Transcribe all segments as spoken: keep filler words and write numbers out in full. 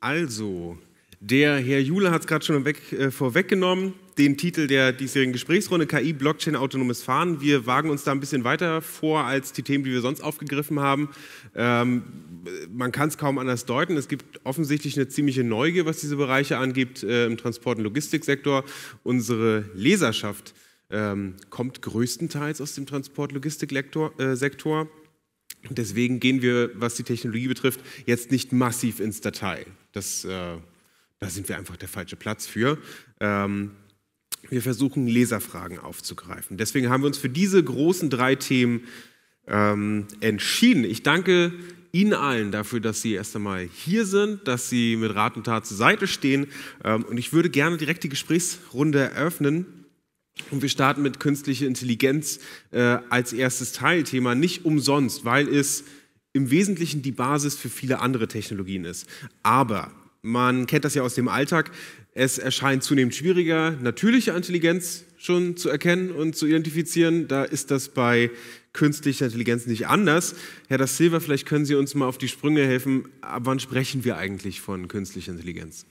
Also, der Herr Juhl hat es gerade schon weg, äh, vorweggenommen, den Titel der diesjährigen Gesprächsrunde, K I, Blockchain, autonomes Fahren. Wir wagen uns da ein bisschen weiter vor als die Themen, die wir sonst aufgegriffen haben. Ähm, man kann es kaum anders deuten. Es gibt offensichtlich eine ziemliche Neugier, was diese Bereiche angeht, äh, im Transport- und Logistiksektor. Unsere Leserschaft ähm, kommt größtenteils aus dem Transport-Logistik-Sektor. Deswegen gehen wir, was die Technologie betrifft, jetzt nicht massiv ins Detail. Das, äh, da sind wir einfach der falsche Platz für. Ähm, wir versuchen, Leserfragen aufzugreifen. Deswegen haben wir uns für diese großen drei Themen ähm, entschieden. Ich danke Ihnen allen dafür, dass Sie erst einmal hier sind, dass Sie mit Rat und Tat zur Seite stehen. Ähm, und ich würde gerne direkt die Gesprächsrunde eröffnen. Und wir starten mit künstlicher Intelligenz äh, als erstes Teilthema, nicht umsonst, weil es im Wesentlichen die Basis für viele andere Technologien ist. Aber man kennt das ja aus dem Alltag, es erscheint zunehmend schwieriger, natürliche Intelligenz schon zu erkennen und zu identifizieren. Da ist das bei künstlicher Intelligenz nicht anders. Herr da Silva, vielleicht können Sie uns mal auf die Sprünge helfen. Ab wann sprechen wir eigentlich von künstlicher Intelligenz?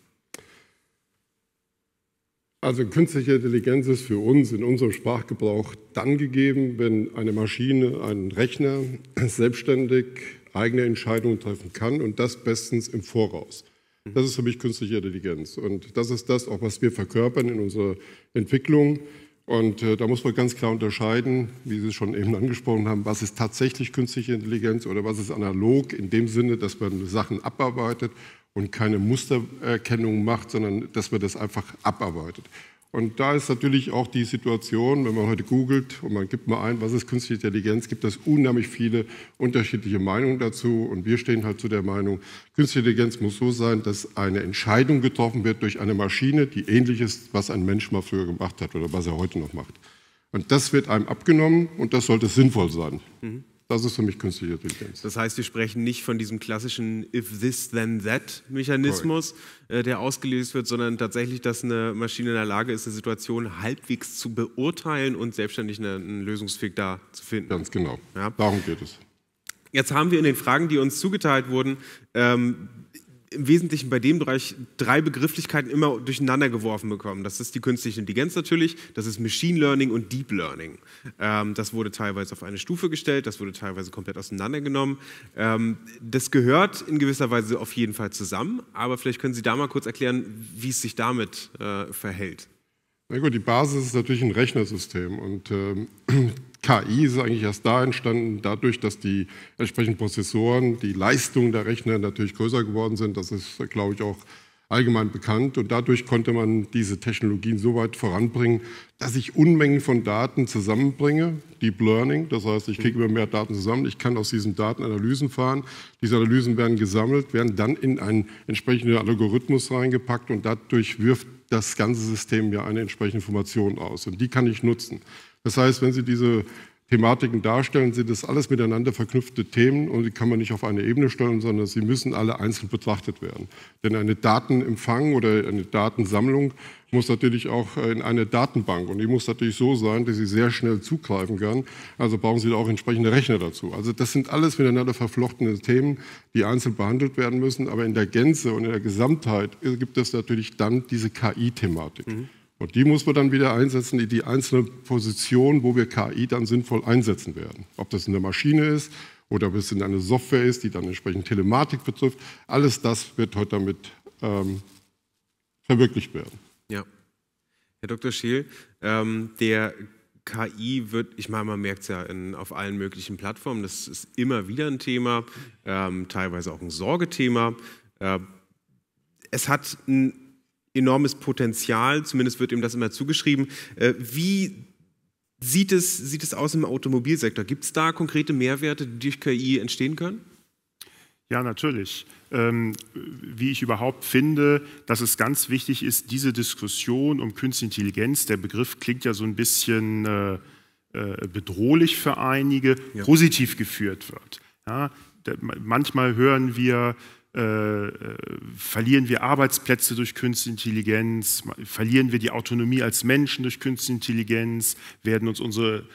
Also künstliche Intelligenz ist für uns in unserem Sprachgebrauch dann gegeben, wenn eine Maschine, ein Rechner selbstständig eigene Entscheidungen treffen kann und das bestens im Voraus. Das ist für mich künstliche Intelligenz und das ist das auch, was wir verkörpern in unserer Entwicklung. Und äh, da muss man ganz klar unterscheiden, wie Sie es schon eben angesprochen haben, was ist tatsächlich künstliche Intelligenz oder was ist analog in dem Sinne, dass man Sachen abarbeitet und keine Mustererkennung macht, sondern dass man das einfach abarbeitet. Und da ist natürlich auch die Situation, wenn man heute googelt und man gibt mal ein, was ist künstliche Intelligenz, gibt es unheimlich viele unterschiedliche Meinungen dazu. Und wir stehen halt zu der Meinung, künstliche Intelligenz muss so sein, dass eine Entscheidung getroffen wird durch eine Maschine, die ähnlich ist, was ein Mensch mal früher gemacht hat oder was er heute noch macht. Und das wird einem abgenommen und das sollte sinnvoll sein. Mhm. Das ist für mich künstliche Intelligenz. Das heißt, wir sprechen nicht von diesem klassischen If-This-Then-That-Mechanismus, äh, der ausgelöst wird, sondern tatsächlich, dass eine Maschine in der Lage ist, eine Situation halbwegs zu beurteilen und selbstständig einen, einen Lösungsweg da zu finden. Ganz genau. Ja. Darum geht es. Jetzt haben wir in den Fragen, die uns zugeteilt wurden, ähm, im Wesentlichen bei dem Bereich drei Begrifflichkeiten immer durcheinander geworfen bekommen. Das ist die künstliche Intelligenz natürlich, das ist Machine Learning und Deep Learning. Ähm, das wurde teilweise auf eine Stufe gestellt, das wurde teilweise komplett auseinandergenommen. Ähm, das gehört in gewisser Weise auf jeden Fall zusammen, aber vielleicht können Sie da mal kurz erklären, wie es sich damit äh, verhält. Na gut, die Basis ist natürlich ein Rechnersystem und ähm, K I ist eigentlich erst da entstanden, dadurch, dass die entsprechenden Prozessoren, die Leistung der Rechner natürlich größer geworden sind. Das ist, glaube ich, auch allgemein bekannt. Und dadurch konnte man diese Technologien so weit voranbringen, dass ich Unmengen von Daten zusammenbringe. Deep Learning, das heißt, ich kriege immer mehr Daten zusammen. Ich kann aus diesen Daten Analysen fahren. Diese Analysen werden gesammelt, werden dann in einen entsprechenden Algorithmus reingepackt und dadurch wirft das ganze System ja eine entsprechende Information aus. Und die kann ich nutzen. Das heißt, wenn Sie diese Thematiken darstellen, sind das alles miteinander verknüpfte Themen und die kann man nicht auf eine Ebene stellen, sondern sie müssen alle einzeln betrachtet werden. Denn eine Datenempfang oder eine Datensammlung muss natürlich auch in eine Datenbank und die muss natürlich so sein, dass sie sehr schnell zugreifen kann. Also brauchen Sie da auch entsprechende Rechner dazu. Also das sind alles miteinander verflochtene Themen, die einzeln behandelt werden müssen, aber in der Gänze und in der Gesamtheit gibt es natürlich dann diese K I-Thematik. Mhm. Und die muss man dann wieder einsetzen in die einzelne Position, wo wir K I dann sinnvoll einsetzen werden. Ob das in der Maschine ist oder ob es in einer Software ist, die dann entsprechend Telematik betrifft. Alles das wird heute damit ähm, verwirklicht werden. Ja. Herr Doktor Scheel, ähm, der K I wird, ich meine, man merkt es ja in, auf allen möglichen Plattformen, das ist immer wieder ein Thema, ähm, teilweise auch ein Sorgethema. Äh, es hat ein enormes Potenzial, zumindest wird ihm das immer zugeschrieben. Wie sieht es, sieht es aus im Automobilsektor? Gibt es da konkrete Mehrwerte, die durch K I entstehen können? Ja, natürlich. Ähm, wie ich überhaupt finde, dass es ganz wichtig ist, diese Diskussion um künstliche Intelligenz, der Begriff klingt ja so ein bisschen äh, äh, bedrohlich für einige, ja, positiv geführt wird. Ja, da, manchmal hören wir, Äh, verlieren wir Arbeitsplätze durch Künstliche Intelligenz, verlieren wir die Autonomie als Menschen durch Künstliche Intelligenz, werden uns unsere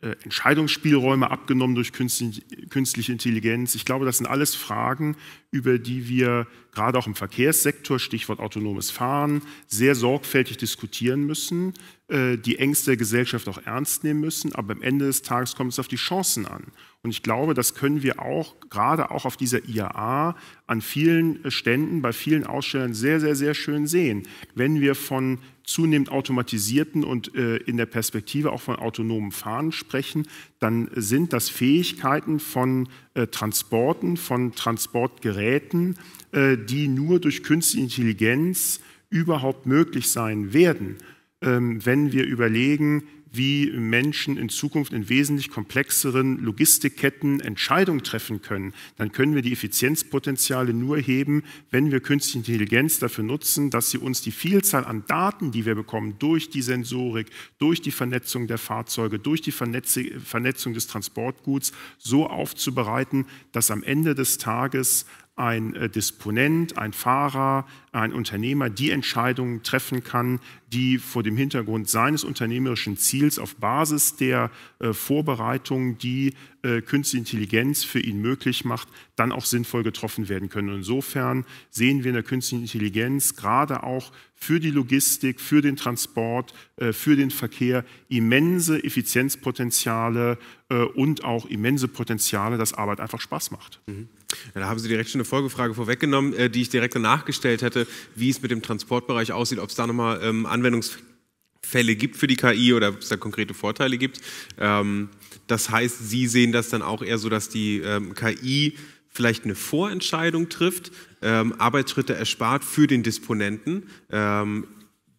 äh, Entscheidungsspielräume abgenommen durch Künstliche, Künstliche Intelligenz. Ich glaube, das sind alles Fragen, über die wir gerade auch im Verkehrssektor, Stichwort autonomes Fahren, sehr sorgfältig diskutieren müssen, äh, die Ängste der Gesellschaft auch ernst nehmen müssen, aber am Ende des Tages kommt es auf die Chancen an. Und ich glaube, das können wir auch, gerade auch auf dieser I A A, an vielen Ständen, bei vielen Ausstellern sehr, sehr, sehr schön sehen. Wenn wir von zunehmend automatisierten und äh, in der Perspektive auch von autonomen Fahren sprechen, dann sind das Fähigkeiten von äh, Transporten, von Transportgeräten, äh, die nur durch künstliche Intelligenz überhaupt möglich sein werden, ähm, wenn wir überlegen, wie Menschen in Zukunft in wesentlich komplexeren Logistikketten Entscheidungen treffen können, dann können wir die Effizienzpotenziale nur heben, wenn wir künstliche Intelligenz dafür nutzen, dass sie uns die Vielzahl an Daten, die wir bekommen, durch die Sensorik, durch die Vernetzung der Fahrzeuge, durch die Vernetzung des Transportguts, so aufzubereiten, dass am Ende des Tages ein Disponent, ein Fahrer, ein Unternehmer die Entscheidungen treffen kann, die vor dem Hintergrund seines unternehmerischen Ziels auf Basis der äh, Vorbereitungen, die äh, Künstliche Intelligenz für ihn möglich macht, dann auch sinnvoll getroffen werden können. Und insofern sehen wir in der Künstlichen Intelligenz gerade auch für die Logistik, für den Transport, äh, für den Verkehr immense Effizienzpotenziale äh, und auch immense Potenziale, dass Arbeit einfach Spaß macht. Mhm. Ja, da haben Sie direkt schon eine Folgefrage vorweggenommen, äh, die ich direkt danach gestellt hätte, wie es mit dem Transportbereich aussieht, ob es da nochmal ähm, Anwendungsfälle gibt für die K I oder ob es da konkrete Vorteile gibt. Ähm, das heißt, Sie sehen das dann auch eher so, dass die ähm, K I vielleicht eine Vorentscheidung trifft, ähm, Arbeitsschritte erspart für den Disponenten, ähm,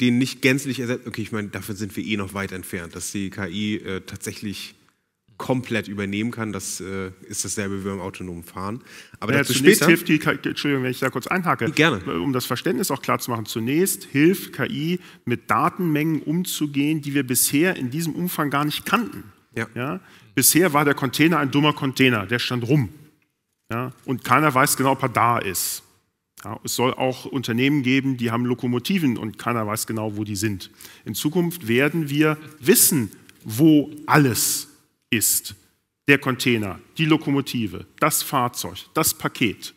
den nicht gänzlich ersetzt. Okay, ich meine, davon sind wir eh noch weit entfernt, dass die K I äh, tatsächlich komplett übernehmen kann. Das äh, ist dasselbe wie beim autonomen Fahren. Aber ja, zunächst hilft die K I, Entschuldigung, wenn ich da kurz einhacke, gerne. Um das Verständnis auch klar zu machen, zunächst hilft K I, mit Datenmengen umzugehen, die wir bisher in diesem Umfang gar nicht kannten. Ja. Ja? Bisher war der Container ein dummer Container, der stand rum. Ja? Und keiner weiß genau, ob er da ist. Ja, es soll auch Unternehmen geben, die haben Lokomotiven und keiner weiß genau, wo die sind. In Zukunft werden wir wissen, wo alles ist, der Container, die Lokomotive, das Fahrzeug, das Paket.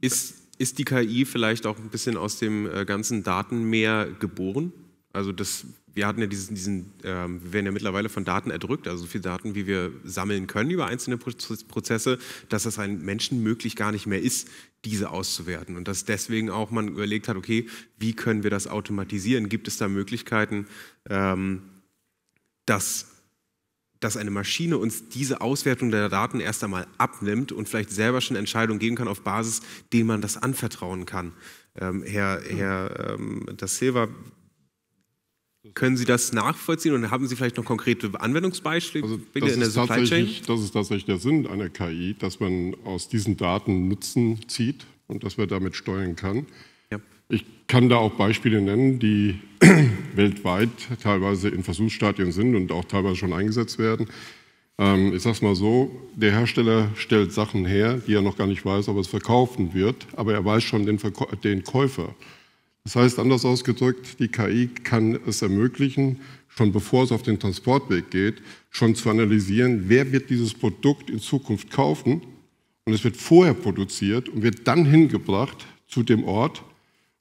Ist, ist die K I vielleicht auch ein bisschen aus dem ganzen Datenmeer geboren? Also das, wir hatten ja diesen, diesen ähm, wir werden ja mittlerweile von Daten erdrückt, also so viele Daten, wie wir sammeln können über einzelne Prozesse, dass es einem Menschen möglich gar nicht mehr ist, diese auszuwerten. Und dass deswegen auch man überlegt hat, okay, wie können wir das automatisieren? Gibt es da Möglichkeiten, ähm, dass dass eine Maschine uns diese Auswertung der Daten erst einmal abnimmt und vielleicht selber schon Entscheidungen geben kann auf Basis, denen man das anvertrauen kann. Ähm, Herr, Herr ähm, da Silva, können Sie das nachvollziehen und haben Sie vielleicht noch konkrete Anwendungsbeispiele also, in der Supply Chain? Das ist tatsächlich der Sinn einer K I, dass man aus diesen Daten Nutzen zieht und dass man damit steuern kann. Ja. Ich kann da auch Beispiele nennen, die weltweit teilweise in Versuchsstadien sind und auch teilweise schon eingesetzt werden. Ähm, ich sag's mal so, der Hersteller stellt Sachen her, die er noch gar nicht weiß, ob es verkaufen wird, aber er weiß schon den, Verkäu- den Käufer. Das heißt, anders ausgedrückt, die K I kann es ermöglichen, schon bevor es auf den Transportweg geht, schon zu analysieren, wer wird dieses Produkt in Zukunft kaufen, und es wird vorher produziert und wird dann hingebracht zu dem Ort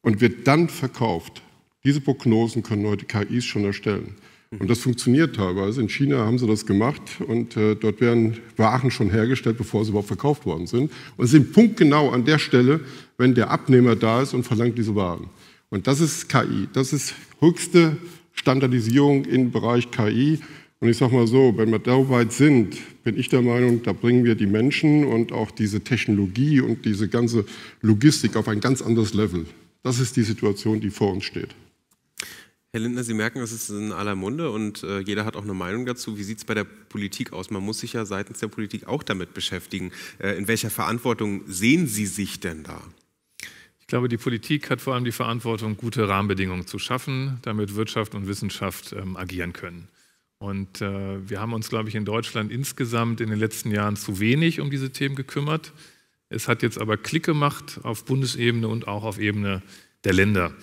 und wird dann verkauft. Diese Prognosen können heute K Is schon erstellen. Und das funktioniert teilweise. In China haben sie das gemacht und äh, dort werden Waren schon hergestellt, bevor sie überhaupt verkauft worden sind. Und sind punktgenau an der Stelle, wenn der Abnehmer da ist und verlangt diese Waren. Und das ist K I. Das ist höchste Standardisierung im Bereich K I. Und ich sage mal so, wenn wir da weit sind, bin ich der Meinung, da bringen wir die Menschen und auch diese Technologie und diese ganze Logistik auf ein ganz anderes Level. Das ist die Situation, die vor uns steht. Herr Lindner, Sie merken, das ist in aller Munde und äh, jeder hat auch eine Meinung dazu. Wie sieht es bei der Politik aus? Man muss sich ja seitens der Politik auch damit beschäftigen. Äh, in welcher Verantwortung sehen Sie sich denn da? Ich glaube, die Politik hat vor allem die Verantwortung, gute Rahmenbedingungen zu schaffen, damit Wirtschaft und Wissenschaft ähm, agieren können. Und äh, wir haben uns, glaube ich, in Deutschland insgesamt in den letzten Jahren zu wenig um diese Themen gekümmert. Es hat jetzt aber Klick gemacht auf Bundesebene und auch auf Ebene der Länder.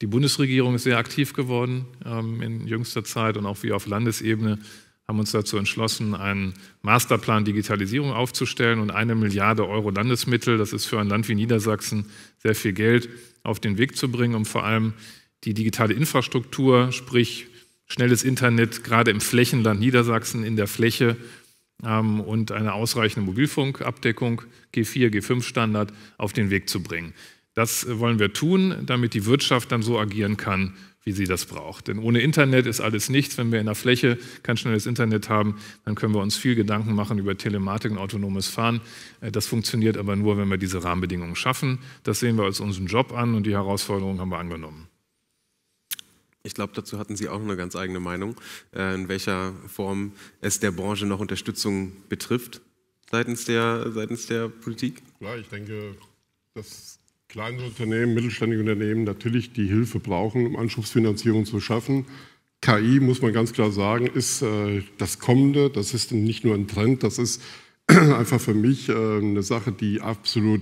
Die Bundesregierung ist sehr aktiv geworden ähm, in jüngster Zeit und auch wir auf Landesebene haben uns dazu entschlossen, einen Masterplan Digitalisierung aufzustellen und eine Milliarde Euro Landesmittel, das ist für ein Land wie Niedersachsen sehr viel Geld, auf den Weg zu bringen, um vor allem die digitale Infrastruktur, sprich schnelles Internet, gerade im Flächenland Niedersachsen in der Fläche ähm, und eine ausreichende Mobilfunkabdeckung, G vier, G fünf Standard, auf den Weg zu bringen. Das wollen wir tun, damit die Wirtschaft dann so agieren kann, wie sie das braucht. Denn ohne Internet ist alles nichts. Wenn wir in der Fläche kein schnelles Internet haben, dann können wir uns viel Gedanken machen über Telematik und autonomes Fahren. Das funktioniert aber nur, wenn wir diese Rahmenbedingungen schaffen. Das sehen wir als unseren Job an und die Herausforderung haben wir angenommen. Ich glaube, dazu hatten Sie auch noch eine ganz eigene Meinung, in welcher Form es der Branche noch Unterstützung betrifft seitens der, seitens der Politik? Ja, ich denke, dass kleine Unternehmen, mittelständige Unternehmen natürlich die Hilfe brauchen, um Anschubsfinanzierung zu schaffen. K I, muss man ganz klar sagen, ist äh, das Kommende. Das ist nicht nur ein Trend, das ist einfach für mich äh, eine Sache, die absolut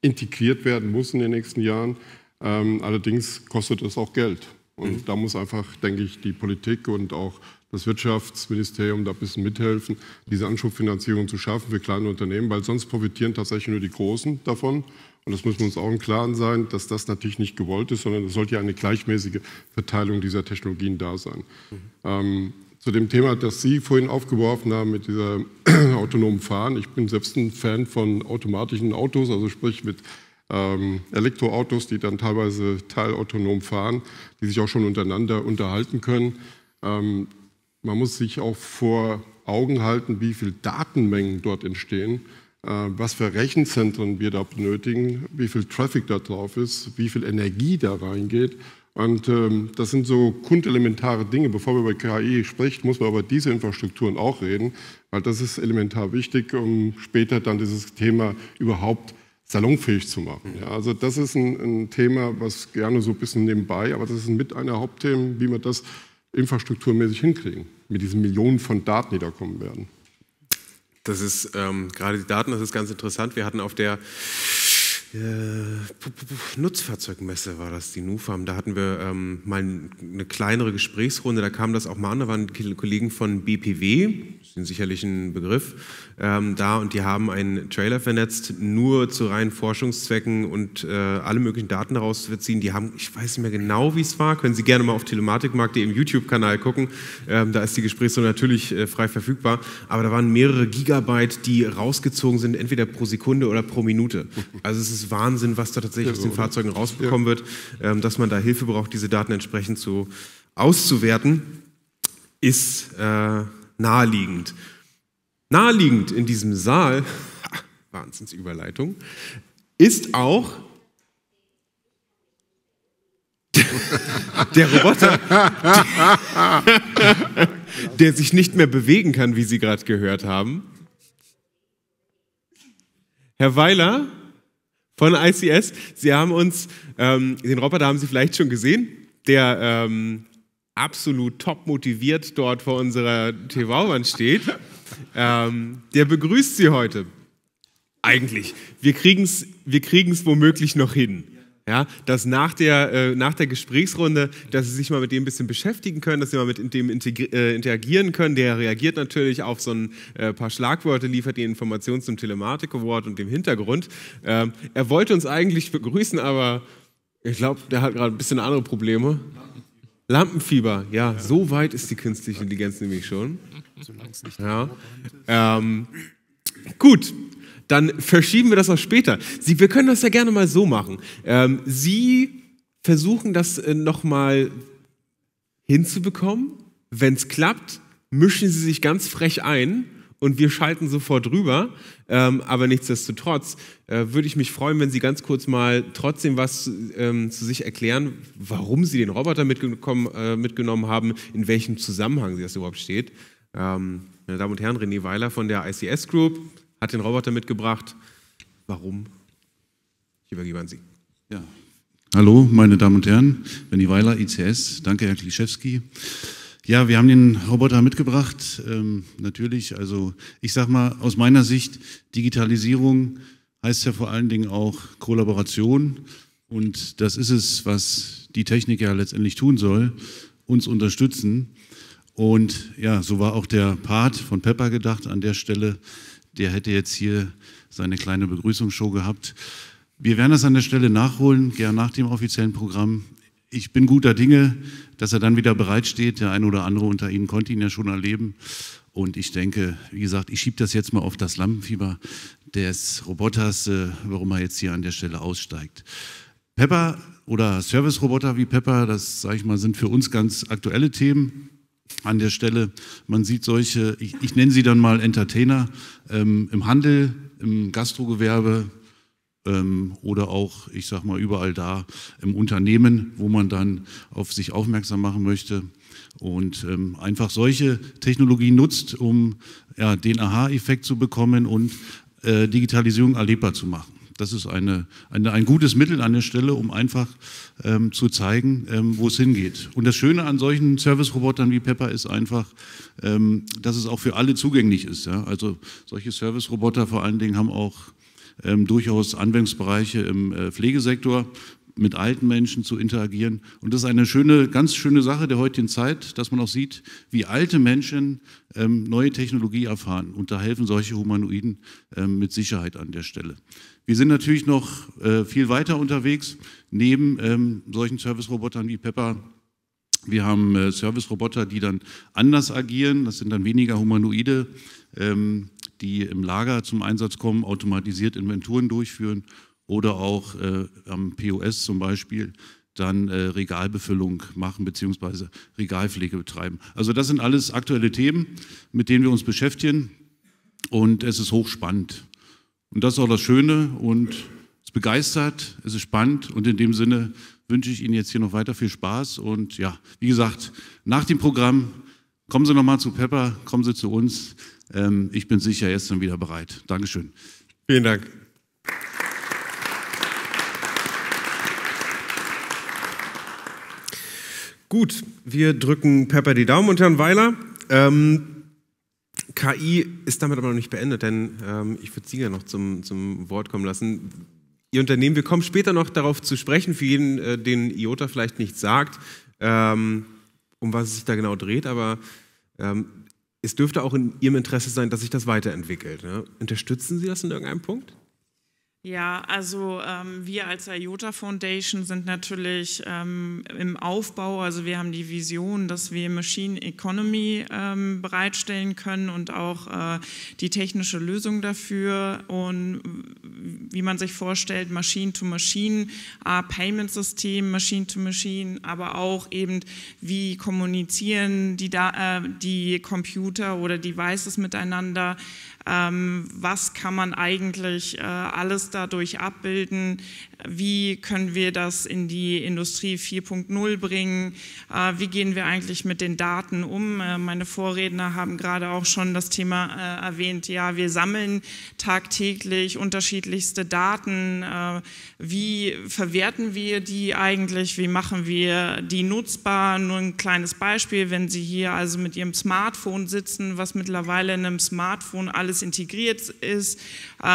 integriert werden muss in den nächsten Jahren. Ähm, allerdings kostet es auch Geld. Und mhm. da muss einfach, denke ich, die Politik und auch das Wirtschaftsministerium da ein bisschen mithelfen, diese Anschubfinanzierung zu schaffen für kleine Unternehmen, weil sonst profitieren tatsächlich nur die Großen davon. Und das müssen wir uns auch im Klaren sein, dass das natürlich nicht gewollt ist, sondern es sollte ja eine gleichmäßige Verteilung dieser Technologien da sein. Mhm. Ähm, zu dem Thema, das Sie vorhin aufgeworfen haben mit dieser autonomen Fahren. Ich bin selbst ein Fan von automatischen Autos, also sprich mit ähm, Elektroautos, die dann teilweise teilautonom fahren, die sich auch schon untereinander unterhalten können. Ähm, man muss sich auch vor Augen halten, wie viele Datenmengen dort entstehen, was für Rechenzentren wir da benötigen, wie viel Traffic da drauf ist, wie viel Energie da reingeht. Und ähm, das sind so grundelementare Dinge. Bevor man über K I spricht, muss man über diese Infrastrukturen auch reden, weil das ist elementar wichtig, um später dann dieses Thema überhaupt salonfähig zu machen. Ja, also das ist ein, ein Thema, was gerne so ein bisschen nebenbei, aber das ist mit einer Hauptthemen, wie wir das infrastrukturmäßig hinkriegen, mit diesen Millionen von Daten, die da kommen werden. Das ist ähm, gerade die Daten, das ist ganz interessant. Wir hatten auf der äh, Nutzfahrzeugmesse, war das die NUFAM, da hatten wir ähm, mal eine kleinere Gesprächsrunde, da kam das auch mal an, da waren die Kollegen von B P W, das ist sicherlich ein Begriff, ähm, da und die haben einen Trailer vernetzt, nur zu reinen Forschungszwecken und äh, alle möglichen Daten daraus zu ziehen. Die haben, ich weiß nicht mehr genau, wie es war, können Sie gerne mal auf Telematik-Markt punkt de im YouTube-Kanal gucken, ähm, da ist die Gesprächsrunde natürlich äh, frei verfügbar, aber da waren mehrere Gigabyte, die rausgezogen sind, entweder pro Sekunde oder pro Minute. Also es ist Wahnsinn, was da tatsächlich ja, aus den oder? Fahrzeugen rausbekommen ja. wird, ähm, dass man da Hilfe braucht, diese Daten entsprechend zu auszuwerten, ist äh, naheliegend. Naheliegend in diesem Saal, Wahnsinnsüberleitung, ist auch der Roboter, der sich nicht mehr bewegen kann, wie Sie gerade gehört haben. Herr Weiler von I C S, Sie haben uns, ähm, den Roboter haben Sie vielleicht schon gesehen, der ähm, absolut top motiviert dort vor unserer T V-Wand steht, ähm, der begrüßt Sie heute. Eigentlich, wir kriegen es wir kriegen's womöglich noch hin. Ja, dass nach der, äh, nach der Gesprächsrunde, dass Sie sich mal mit dem ein bisschen beschäftigen können, dass Sie mal mit dem äh, interagieren können. Der reagiert natürlich auf so ein äh, paar Schlagworte, liefert die Informationen zum Telematik-Award und dem Hintergrund. Ähm, er wollte uns eigentlich begrüßen, aber ich glaube, der hat gerade ein bisschen andere Probleme. Lampenfieber, ja, ja, so weit ist die künstliche Intelligenz nämlich schon. Solange es nicht ja. ähm, gut. Dann verschieben wir das auch später. Sie, wir können das ja gerne mal so machen. Ähm, Sie versuchen das äh, nochmal hinzubekommen. Wenn es klappt, mischen Sie sich ganz frech ein und wir schalten sofort rüber. Ähm, aber nichtsdestotrotz äh, würde ich mich freuen, wenn Sie ganz kurz mal trotzdem was ähm, zu sich erklären, warum Sie den Roboter mitgekommen, äh, mitgenommen haben, in welchem Zusammenhang das überhaupt steht. Ähm, meine Damen und Herren, René Weiler von der I C S Group hat den Roboter mitgebracht. Warum? Ich übergebe an Sie. Ja. Hallo, meine Damen und Herren. René Weiler, I C S. Danke, Herr Klischewski. Ja, wir haben den Roboter mitgebracht. Ähm, natürlich, also ich sag mal, aus meiner Sicht, Digitalisierung heißt ja vor allen Dingen auch Kollaboration. Und das ist es, was die Technik ja letztendlich tun soll, uns unterstützen. Und ja, so war auch der Part von Pepper gedacht an der Stelle. Der hätte jetzt hier seine kleine Begrüßungsshow gehabt. Wir werden das an der Stelle nachholen, gern nach dem offiziellen Programm. Ich bin guter Dinge, dass er dann wieder bereitsteht. Der eine oder andere unter Ihnen konnte ihn ja schon erleben. Und ich denke, wie gesagt, ich schiebe das jetzt mal auf das Lampenfieber des Roboters, äh, warum er jetzt hier an der Stelle aussteigt. Pepper oder Service-Roboter wie Pepper, das sage ich mal, sind für uns ganz aktuelle Themen an der Stelle. Man sieht solche, ich, ich nenne sie dann mal Entertainer, ähm, im Handel, im Gastrogewerbe, oder auch, ich sag mal, überall da im Unternehmen, wo man dann auf sich aufmerksam machen möchte und ähm, einfach solche Technologien nutzt, um ja, den Aha-Effekt zu bekommen und äh, Digitalisierung erlebbar zu machen. Das ist eine, eine, ein gutes Mittel an der Stelle, um einfach ähm, zu zeigen, ähm, wo es hingeht. Und das Schöne an solchen Service-Robotern wie Pepper ist einfach, ähm, dass es auch für alle zugänglich ist. Ja? Also solche Service-Roboter vor allen Dingen haben auch Ähm, durchaus Anwendungsbereiche im äh, Pflegesektor, mit alten Menschen zu interagieren. Und das ist eine schöne, ganz schöne Sache der heutigen Zeit, dass man auch sieht, wie alte Menschen ähm, neue Technologie erfahren. Und da helfen solche Humanoiden ähm, mit Sicherheit an der Stelle. Wir sind natürlich noch äh, viel weiter unterwegs, neben ähm, solchen Service-Robotern wie Pepper. Wir haben äh, Service-Roboter, die dann anders agieren. Das sind dann weniger Humanoide, ähm, die im Lager zum Einsatz kommen, automatisiert Inventuren durchführen oder auch äh, am P O S zum Beispiel dann äh, Regalbefüllung machen bzw. Regalpflege betreiben. Also das sind alles aktuelle Themen, mit denen wir uns beschäftigen, und es ist hochspannend. Und das ist auch das Schöne, und es ist begeistert, es ist spannend, und in dem Sinne wünsche ich Ihnen jetzt hier noch weiter viel Spaß. Und ja, wie gesagt, nach dem Programm kommen Sie nochmal zu Pepper, kommen Sie zu uns. Ich bin sicher, er ist dann wieder bereit. Dankeschön. Vielen Dank. Gut, wir drücken Pepper die Daumen und Herrn Weiler. Ähm, K I ist damit aber noch nicht beendet, denn ähm, ich würde Sie ja noch zum, zum Wort kommen lassen. Ihr Unternehmen, wir kommen später noch darauf zu sprechen, für jeden, äh, den IOTA vielleicht nichts sagt, ähm, um was es sich da genau dreht, aber ähm, es dürfte auch in Ihrem Interesse sein, dass sich das weiterentwickelt. Ne? Unterstützen Sie das in irgendeinem Punkt? Ja, also ähm, wir als IOTA Foundation sind natürlich ähm, im Aufbau, also wir haben die Vision, dass wir Machine Economy ähm, bereitstellen können und auch äh, die technische Lösung dafür, und wie man sich vorstellt, Machine-to-Machine, äh, Payment-System, Machine-to-Machine, aber auch eben, wie kommunizieren die, äh, die Computer oder Devices miteinander. Ähm, was kann man eigentlich äh, alles dadurch abbilden, wie können wir das in die Industrie vier Punkt null bringen, äh, wie gehen wir eigentlich mit den Daten um. Äh, meine Vorredner haben gerade auch schon das Thema äh, erwähnt, ja, wir sammeln tagtäglich unterschiedlichste Daten, äh, wie verwerten wir die eigentlich, wie machen wir die nutzbar. Nur ein kleines Beispiel, wenn Sie hier also mit Ihrem Smartphone sitzen, was mittlerweile in einem Smartphone alles integriert ist.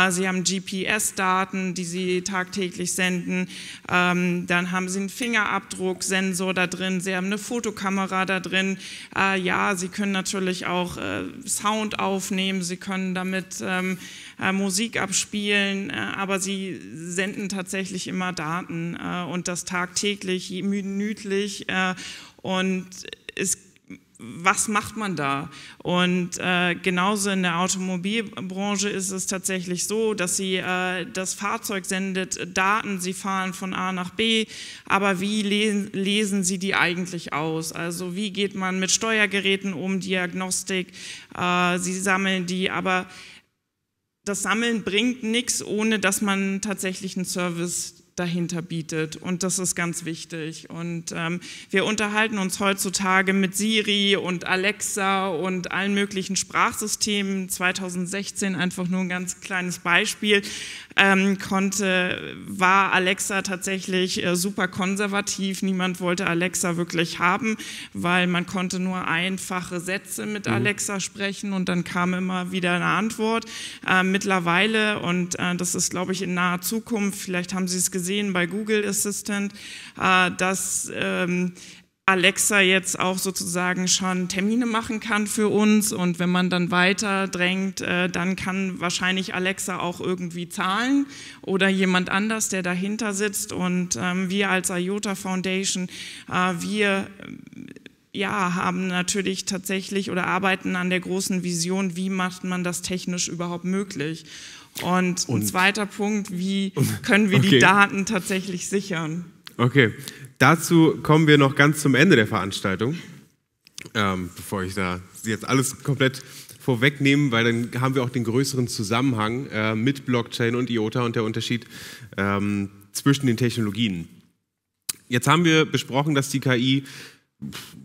Sie haben G P S-Daten, die Sie tagtäglich senden. Dann haben Sie einen Fingerabdrucksensor da drin. Sie haben eine Fotokamera da drin. Ja, Sie können natürlich auch Sound aufnehmen. Sie können damit Musik abspielen, aber Sie senden tatsächlich immer Daten, und das tagtäglich, minütlich. Und es was macht man da? Und äh, genauso in der Automobilbranche ist es tatsächlich so, dass sie, äh, das Fahrzeug sendet Daten, sie fahren von A nach B, aber wie lesen, lesen sie die eigentlich aus? Also wie geht man mit Steuergeräten um, Diagnostik, äh, sie sammeln die, aber das Sammeln bringt nichts, ohne dass man tatsächlich einen Service dahinter bietet, und das ist ganz wichtig. Und ähm, wir unterhalten uns heutzutage mit Siri und Alexa und allen möglichen Sprachsystemen. zweitausendsechzehn, einfach nur ein ganz kleines Beispiel, ähm, konnte, war Alexa tatsächlich äh, super konservativ. Niemand wollte Alexa wirklich haben, weil man konnte nur einfache Sätze mit mhm. Alexa sprechen und dann kam immer wieder eine Antwort. Äh, mittlerweile, und äh, das ist, glaube ich, in naher Zukunft, vielleicht haben Sie es gesehen, sehen bei Google Assistant, dass Alexa jetzt auch sozusagen schon Termine machen kann für uns, und wenn man dann weiter drängt, dann kann wahrscheinlich Alexa auch irgendwie zahlen oder jemand anders, der dahinter sitzt. Und wir als IOTA Foundation, wir ja, haben natürlich tatsächlich oder arbeiten an der großen Vision, wie macht man das technisch überhaupt möglich? Und, und ein zweiter Punkt, wie können wir okay. die Daten tatsächlich sichern? Okay, dazu kommen wir noch ganz zum Ende der Veranstaltung, ähm, bevor ich da jetzt alles komplett vorwegnehme, weil dann haben wir auch den größeren Zusammenhang äh, mit Blockchain und IOTA und der Unterschied ähm, zwischen den Technologien. Jetzt haben wir besprochen, dass die K I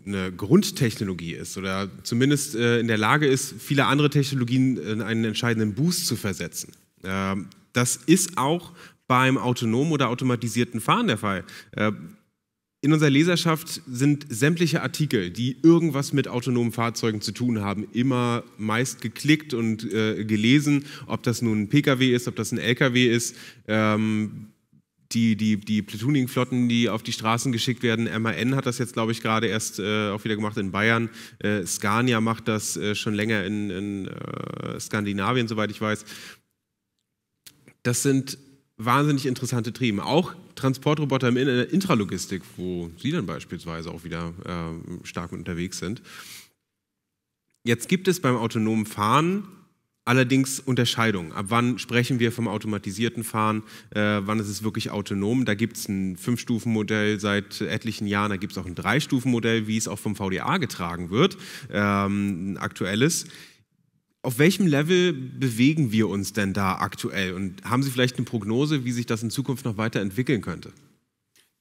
eine Grundtechnologie ist oder zumindest äh, in der Lage ist, viele andere Technologien in einen entscheidenden Boost zu versetzen. Ähm, das ist auch beim autonomen oder automatisierten Fahren der Fall. Ähm, in unserer Leserschaft sind sämtliche Artikel, die irgendwas mit autonomen Fahrzeugen zu tun haben, immer meist geklickt und äh, gelesen, ob das nun ein P K W ist, ob das ein L K W ist, ähm, Die, die, die Platooning-Flotten, die auf die Straßen geschickt werden. M A N hat das jetzt, glaube ich, gerade erst äh, auch wieder gemacht in Bayern. Äh, Scania macht das äh, schon länger in, in äh, Skandinavien, soweit ich weiß. Das sind wahnsinnig interessante Triebe. Auch Transportroboter in der Intralogistik, wo Sie dann beispielsweise auch wieder äh, stark unterwegs sind. Jetzt gibt es beim autonomen Fahren allerdings Unterscheidung. Ab wann sprechen wir vom automatisierten Fahren? Äh, wann ist es wirklich autonom? Da gibt es ein Fünf-Stufen-Modell seit etlichen Jahren. Da gibt es auch ein Drei-Stufen-Modell, wie es auch vom V D A getragen wird. Ähm, ein aktuelles. Auf welchem Level bewegen wir uns denn da aktuell? Und haben Sie vielleicht eine Prognose, wie sich das in Zukunft noch weiterentwickeln könnte?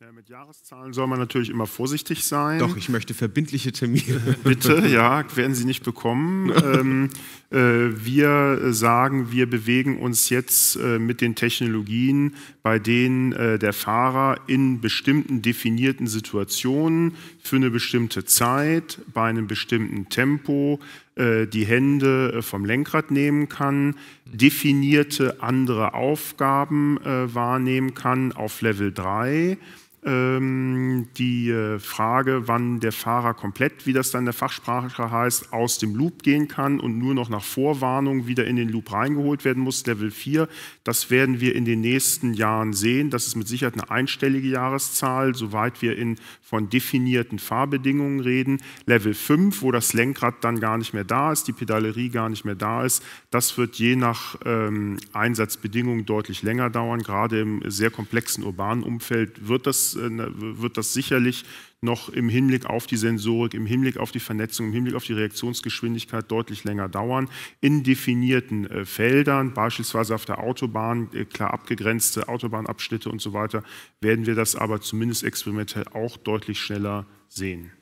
Ja, mit Jahreszahlen soll man natürlich immer vorsichtig sein. Doch, ich möchte verbindliche Termine. Bitte, ja, werden Sie nicht bekommen. ähm, äh, wir sagen, wir bewegen uns jetzt äh, mit den Technologien, bei denen äh, der Fahrer in bestimmten definierten Situationen für eine bestimmte Zeit, bei einem bestimmten Tempo äh, die Hände vom Lenkrad nehmen kann, definierte andere Aufgaben äh, wahrnehmen kann auf Level drei. Die Frage, wann der Fahrer komplett, wie das dann in der Fachsprache heißt, aus dem Loop gehen kann und nur noch nach Vorwarnung wieder in den Loop reingeholt werden muss, Level vier, das werden wir in den nächsten Jahren sehen. Das ist mit Sicherheit eine einstellige Jahreszahl, soweit wir in, von definierten Fahrbedingungen reden. Level fünf, wo das Lenkrad dann gar nicht mehr da ist, die Pedalerie gar nicht mehr da ist, das wird je nach ähm, Einsatzbedingungen deutlich länger dauern. Gerade im sehr komplexen urbanen Umfeld wird das wird das sicherlich noch im Hinblick auf die Sensorik, im Hinblick auf die Vernetzung, im Hinblick auf die Reaktionsgeschwindigkeit deutlich länger dauern. In definierten äh, Feldern, beispielsweise auf der Autobahn, äh, klar abgegrenzte Autobahnabschnitte und so weiter, werden wir das aber zumindest experimentell auch deutlich schneller sehen.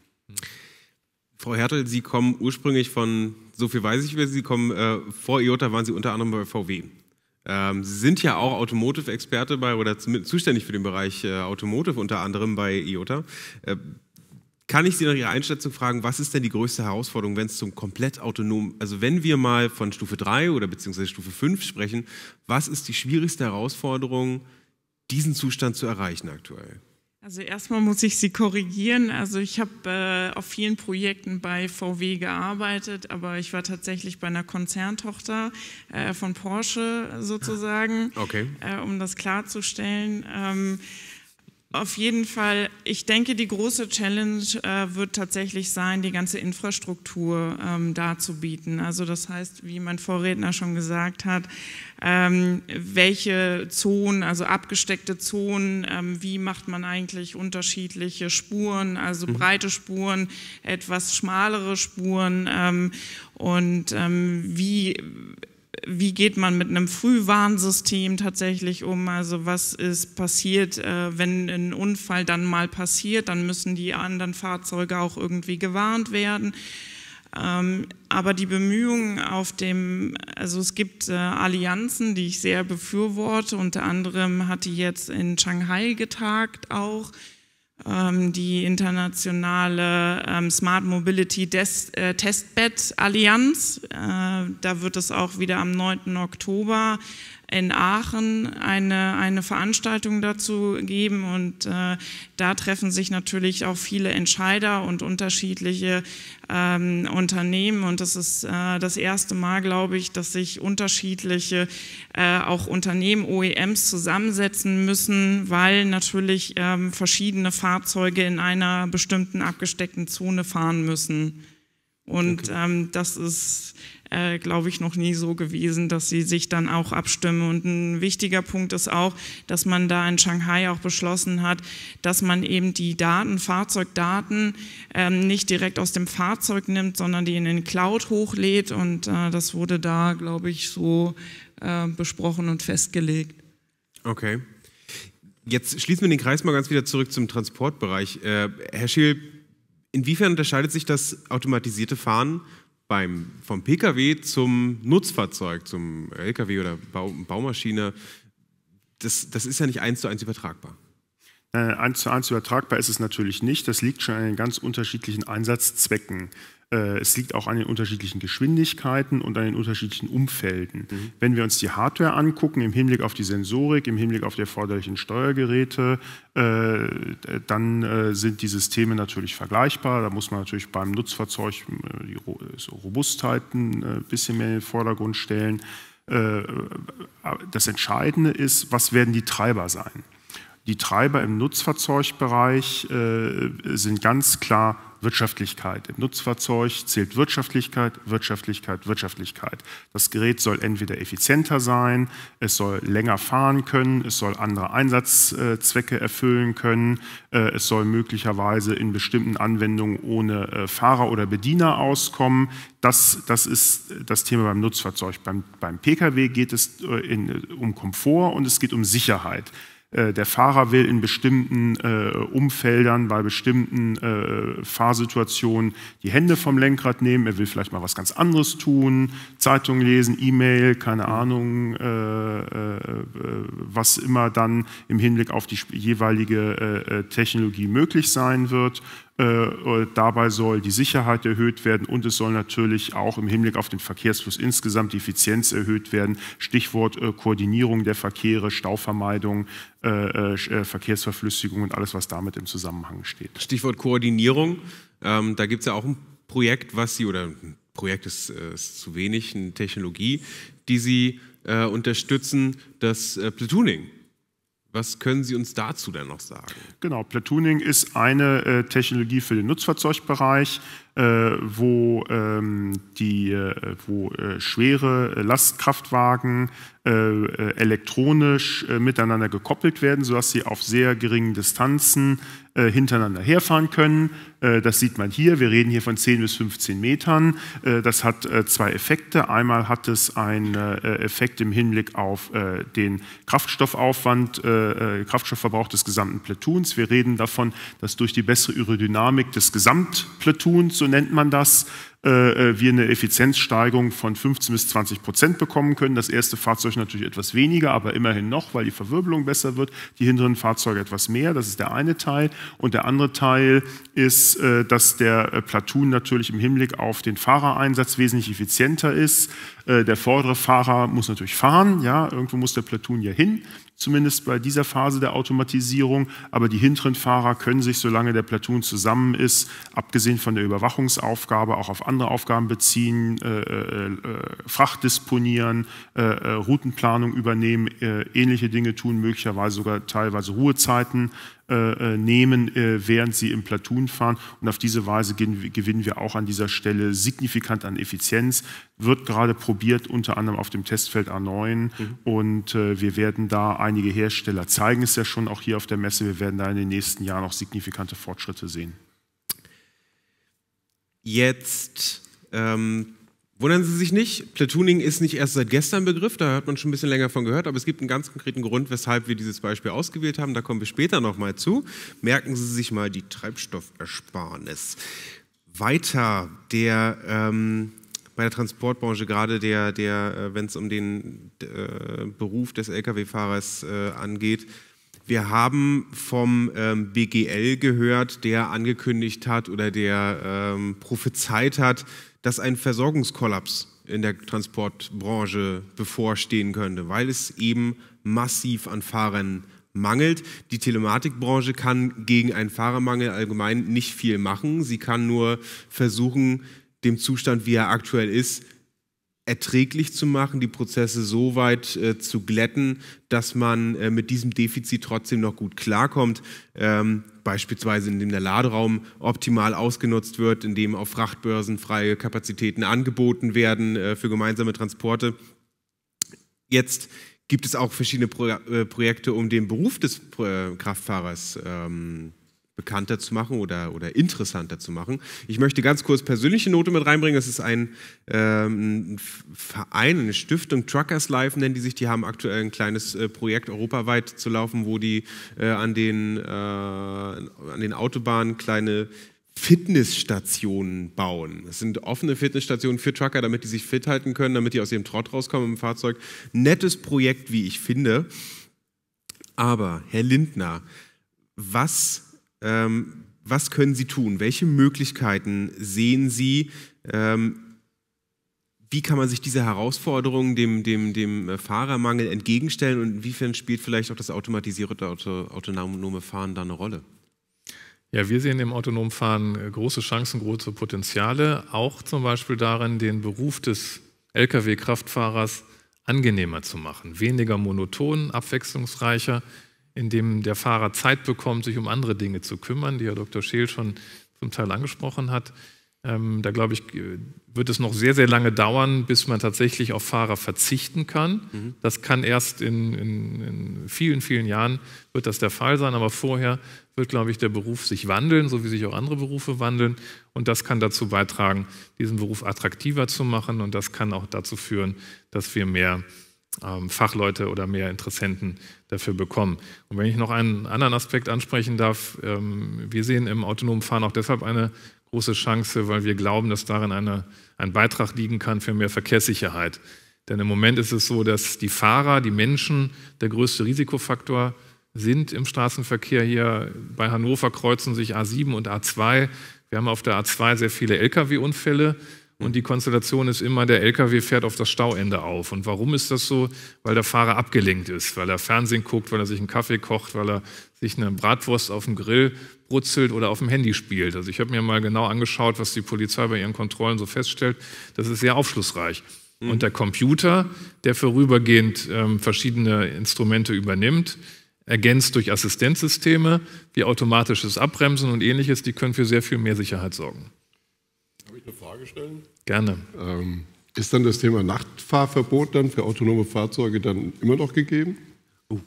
Frau Härtel, Sie kommen ursprünglich von, so viel weiß ich über Sie, kommen äh, vor IOTA waren Sie unter anderem bei V W. Ähm, Sie sind ja auch Automotive-Experte bei oder zu, zuständig für den Bereich äh, Automotive, unter anderem bei IOTA. Äh, kann ich Sie nach Ihrer Einschätzung fragen, was ist denn die größte Herausforderung, wenn es zum komplett autonomen, also wenn wir mal von Stufe drei oder beziehungsweise Stufe fünf sprechen, was ist die schwierigste Herausforderung, diesen Zustand zu erreichen aktuell? Also erstmal muss ich Sie korrigieren. Also ich habe äh, auf vielen Projekten bei V W gearbeitet, aber ich war tatsächlich bei einer Konzerntochter äh, von Porsche sozusagen, okay. äh, um das klarzustellen. Ähm, Auf jeden Fall, ich denke, die große Challenge äh, wird tatsächlich sein, die ganze Infrastruktur ähm, darzubieten. Also das heißt, wie mein Vorredner schon gesagt hat, ähm, welche Zonen, also abgesteckte Zonen, ähm, wie macht man eigentlich unterschiedliche Spuren, also mhm. breite Spuren, etwas schmalere Spuren ähm, und ähm, wie wie geht man mit einem Frühwarnsystem tatsächlich um, also was ist passiert, äh, wenn ein Unfall dann mal passiert, dann müssen die anderen Fahrzeuge auch irgendwie gewarnt werden. Ähm, aber die Bemühungen auf dem, also es gibt äh, Allianzen, die ich sehr befürworte, unter anderem hat die jetzt in Shanghai getagt auch, ähm, die internationale ähm, Smart Mobility Des- äh, Testbed Allianz, äh, da wird es auch wieder am neunten Oktober in Aachen eine, eine Veranstaltung dazu geben und äh, da treffen sich natürlich auch viele Entscheider und unterschiedliche ähm, Unternehmen und das ist äh, das erste Mal, glaube ich, dass sich unterschiedliche äh, auch Unternehmen, O E Ms zusammensetzen müssen, weil natürlich ähm, verschiedene Fahrzeuge in einer bestimmten abgesteckten Zone fahren müssen. Und ähm, das ist, äh, glaube ich, noch nie so gewesen, dass sie sich dann auch abstimmen. Und ein wichtiger Punkt ist auch, dass man da in Shanghai auch beschlossen hat, dass man eben die Daten, Fahrzeugdaten ähm, nicht direkt aus dem Fahrzeug nimmt, sondern die in den Cloud hochlädt. Und äh, das wurde da, glaube ich, so äh, besprochen und festgelegt. Okay. Jetzt schließen wir den Kreis mal ganz wieder zurück zum Transportbereich. Äh, Herr Scheel, inwiefern unterscheidet sich das automatisierte Fahren beim, vom Pkw zum Nutzfahrzeug, zum Lkw oder Bau, Baumaschine? Das, das ist ja nicht eins zu eins übertragbar. Äh, eins zu eins übertragbar ist es natürlich nicht. Das liegt schon an den ganz unterschiedlichen Einsatzzwecken. Äh, es liegt auch an den unterschiedlichen Geschwindigkeiten und an den unterschiedlichen Umfelden. Mhm. Wenn wir uns die Hardware angucken, im Hinblick auf die Sensorik, im Hinblick auf die erforderlichen Steuergeräte, äh, dann äh, sind die Systeme natürlich vergleichbar. Da muss man natürlich beim Nutzfahrzeug äh, die Ro- so Robustheiten ein äh, bisschen mehr in den Vordergrund stellen. Äh, das Entscheidende ist, was werden die Treiber sein? Die Treiber im Nutzfahrzeugbereich äh, sind ganz klar Wirtschaftlichkeit. Im Nutzfahrzeug zählt Wirtschaftlichkeit, Wirtschaftlichkeit, Wirtschaftlichkeit. Das Gerät soll entweder effizienter sein, es soll länger fahren können, es soll andere Einsatzzwecke erfüllen können, äh, es soll möglicherweise in bestimmten Anwendungen ohne äh, Fahrer oder Bediener auskommen. Das, das ist das Thema beim Nutzfahrzeug. Beim, beim Pkw geht es äh, in, um Komfort und es geht um Sicherheit. Der Fahrer will in bestimmten äh, Umfeldern, bei bestimmten äh, Fahrsituationen die Hände vom Lenkrad nehmen. Er will vielleicht mal was ganz anderes tun, Zeitung lesen, E-Mail, keine Ahnung, äh, äh, was immer dann im Hinblick auf die jeweilige äh, Technologie möglich sein wird. Äh, dabei soll die Sicherheit erhöht werden und es soll natürlich auch im Hinblick auf den Verkehrsfluss insgesamt die Effizienz erhöht werden. Stichwort äh, Koordinierung der Verkehre, Stauvermeidung, äh, äh, Verkehrsverflüssigung und alles, was damit im Zusammenhang steht. Stichwort Koordinierung, ähm, da gibt es ja auch ein Projekt, was Sie, oder ein Projekt ist, äh, ist zu wenig, eine Technologie, die Sie äh, unterstützen, das äh, Platooning. Was können Sie uns dazu denn noch sagen? Genau, Platooning ist eine äh, Technologie für den Nutzfahrzeugbereich, äh, wo, ähm, die, äh, wo äh, schwere Lastkraftwagen äh, äh, elektronisch äh, miteinander gekoppelt werden, sodass sie auf sehr geringen Distanzen äh, hintereinander herfahren können. Äh, das sieht man hier, wir reden hier von zehn bis fünfzehn Metern. Äh, das hat äh, zwei Effekte. Einmal hat es einen äh, Effekt im Hinblick auf äh, den Kraftstoffaufwand, äh, Kraftstoffverbrauch des gesamten Platoons. Wir reden davon, dass durch die bessere Aerodynamik des Gesamtplatoons, so nennt man das, wir eine Effizienzsteigerung von fünfzehn bis zwanzig Prozent bekommen können. Das erste Fahrzeug natürlich etwas weniger, aber immerhin noch, weil die Verwirbelung besser wird, die hinteren Fahrzeuge etwas mehr. Das ist der eine Teil. Und der andere Teil ist, dass der Platoon natürlich im Hinblick auf den Fahrereinsatz wesentlich effizienter ist. Der vordere Fahrer muss natürlich fahren, ja, irgendwo muss der Platoon ja hin, zumindest bei dieser Phase der Automatisierung, aber die hinteren Fahrer können sich, solange der Platoon zusammen ist, abgesehen von der Überwachungsaufgabe, auch auf andere Aufgaben beziehen, äh, äh, Fracht disponieren, äh, Routenplanung übernehmen, äh, ähnliche Dinge tun, möglicherweise sogar teilweise Ruhezeiten äh, nehmen, äh, während sie im Platoon fahren. Und auf diese Weise gewinnen wir auch an dieser Stelle signifikant an Effizienz. Wird gerade probiert, unter anderem auf dem Testfeld A neun. Mhm. Und äh, wir werden da einige Hersteller zeigen, es ja schon auch hier auf der Messe. Wir werden da in den nächsten Jahren auch signifikante Fortschritte sehen. Jetzt ähm, Wundern Sie sich nicht, Platooning ist nicht erst seit gestern Begriff, da hat man schon ein bisschen länger von gehört, aber es gibt einen ganz konkreten Grund, weshalb wir dieses Beispiel ausgewählt haben, da kommen wir später nochmal zu. Merken Sie sich mal die Treibstoffersparnis. Weiter, der, ähm, bei der Transportbranche, gerade der, der äh, wenn es um den äh, Beruf des Lkw-Fahrers äh, angeht, wir haben vom ähm, B G L gehört, der angekündigt hat oder der ähm, prophezeit hat, dass ein Versorgungskollaps in der Transportbranche bevorstehen könnte, weil es eben massiv an Fahrern mangelt. Die Telematikbranche kann gegen einen Fahrermangel allgemein nicht viel machen. Sie kann nur versuchen, dem Zustand, wie er aktuell ist, erträglich zu machen, die Prozesse so weit äh, zu glätten, dass man äh, mit diesem Defizit trotzdem noch gut klarkommt. Ähm, beispielsweise indem der Laderaum optimal ausgenutzt wird, indem auf Frachtbörsen freie Kapazitäten angeboten werden äh, für gemeinsame Transporte. Jetzt gibt es auch verschiedene Pro äh, Projekte, um den Beruf des äh, Kraftfahrers ähm, bekannter zu machen oder, oder interessanter zu machen. Ich möchte ganz kurz persönliche Note mit reinbringen. Das ist ein ähm, Verein, eine Stiftung, Truckers Life nennen die sich. Die haben aktuell ein kleines äh, Projekt europaweit zu laufen, wo die äh, an, den, äh, an den Autobahnen kleine Fitnessstationen bauen. Das sind offene Fitnessstationen für Trucker, damit die sich fit halten können, damit die aus ihrem Trott rauskommen im Fahrzeug. Nettes Projekt, wie ich finde. Aber, Herr Lindner, was... Ähm, was können Sie tun? Welche Möglichkeiten sehen Sie? Ähm, wie kann man sich dieser Herausforderung, dem, dem, dem Fahrermangel entgegenstellen und inwiefern spielt vielleicht auch das automatisierte Auto, autonome Fahren da eine Rolle? Ja, wir sehen im autonomen Fahren große Chancen, große Potenziale, auch zum Beispiel darin, den Beruf des Lkw-Kraftfahrers angenehmer zu machen, weniger monoton, abwechslungsreicher, indem der Fahrer Zeit bekommt, sich um andere Dinge zu kümmern, die Herr Doktor Scheel schon zum Teil angesprochen hat. Ähm, da glaube ich, wird es noch sehr, sehr lange dauern, bis man tatsächlich auf Fahrer verzichten kann. Mhm. Das kann erst in, in, in vielen, vielen Jahren wird das der Fall sein, aber vorher wird, glaube ich, der Beruf sich wandeln, so wie sich auch andere Berufe wandeln. Und das kann dazu beitragen, diesen Beruf attraktiver zu machen und das kann auch dazu führen, dass wir mehr Fachleute oder mehr Interessenten dafür bekommen. Und wenn ich noch einen anderen Aspekt ansprechen darf, wir sehen im autonomen Fahren auch deshalb eine große Chance, weil wir glauben, dass darin eine, ein Beitrag liegen kann für mehr Verkehrssicherheit. Denn im Moment ist es so, dass die Fahrer, die Menschen der größte Risikofaktor sind im Straßenverkehr hier. Bei Hannover kreuzen sich A sieben und A zwei. Wir haben auf der A zwei sehr viele Lkw-Unfälle. Und die Konstellation ist immer, der Lkw fährt auf das Stauende auf. Und warum ist das so? Weil der Fahrer abgelenkt ist, weil er Fernsehen guckt, weil er sich einen Kaffee kocht, weil er sich eine Bratwurst auf dem Grill brutzelt oder auf dem Handy spielt. Also ich habe mir mal genau angeschaut, was die Polizei bei ihren Kontrollen so feststellt. Das ist sehr aufschlussreich. Mhm. Und der Computer, der vorübergehend ähm, verschiedene Instrumente übernimmt, ergänzt durch Assistenzsysteme, wie automatisches Abbremsen und Ähnliches, die können für sehr viel mehr Sicherheit sorgen. Eine Frage stellen? Gerne. Ähm, ist dann das Thema Nachtfahrverbot dann für autonome Fahrzeuge dann immer noch gegeben? Uh.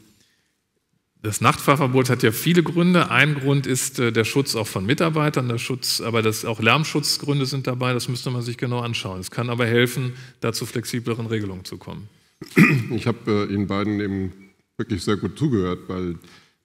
Das Nachtfahrverbot hat ja viele Gründe. Ein Grund ist äh, der Schutz auch von Mitarbeitern, der Schutz, aber das, auch Lärmschutzgründe sind dabei, das müsste man sich genau anschauen. Es kann aber helfen, da zu flexibleren Regelungen zu kommen. Ich habe äh, Ihnen beiden eben wirklich sehr gut zugehört, weil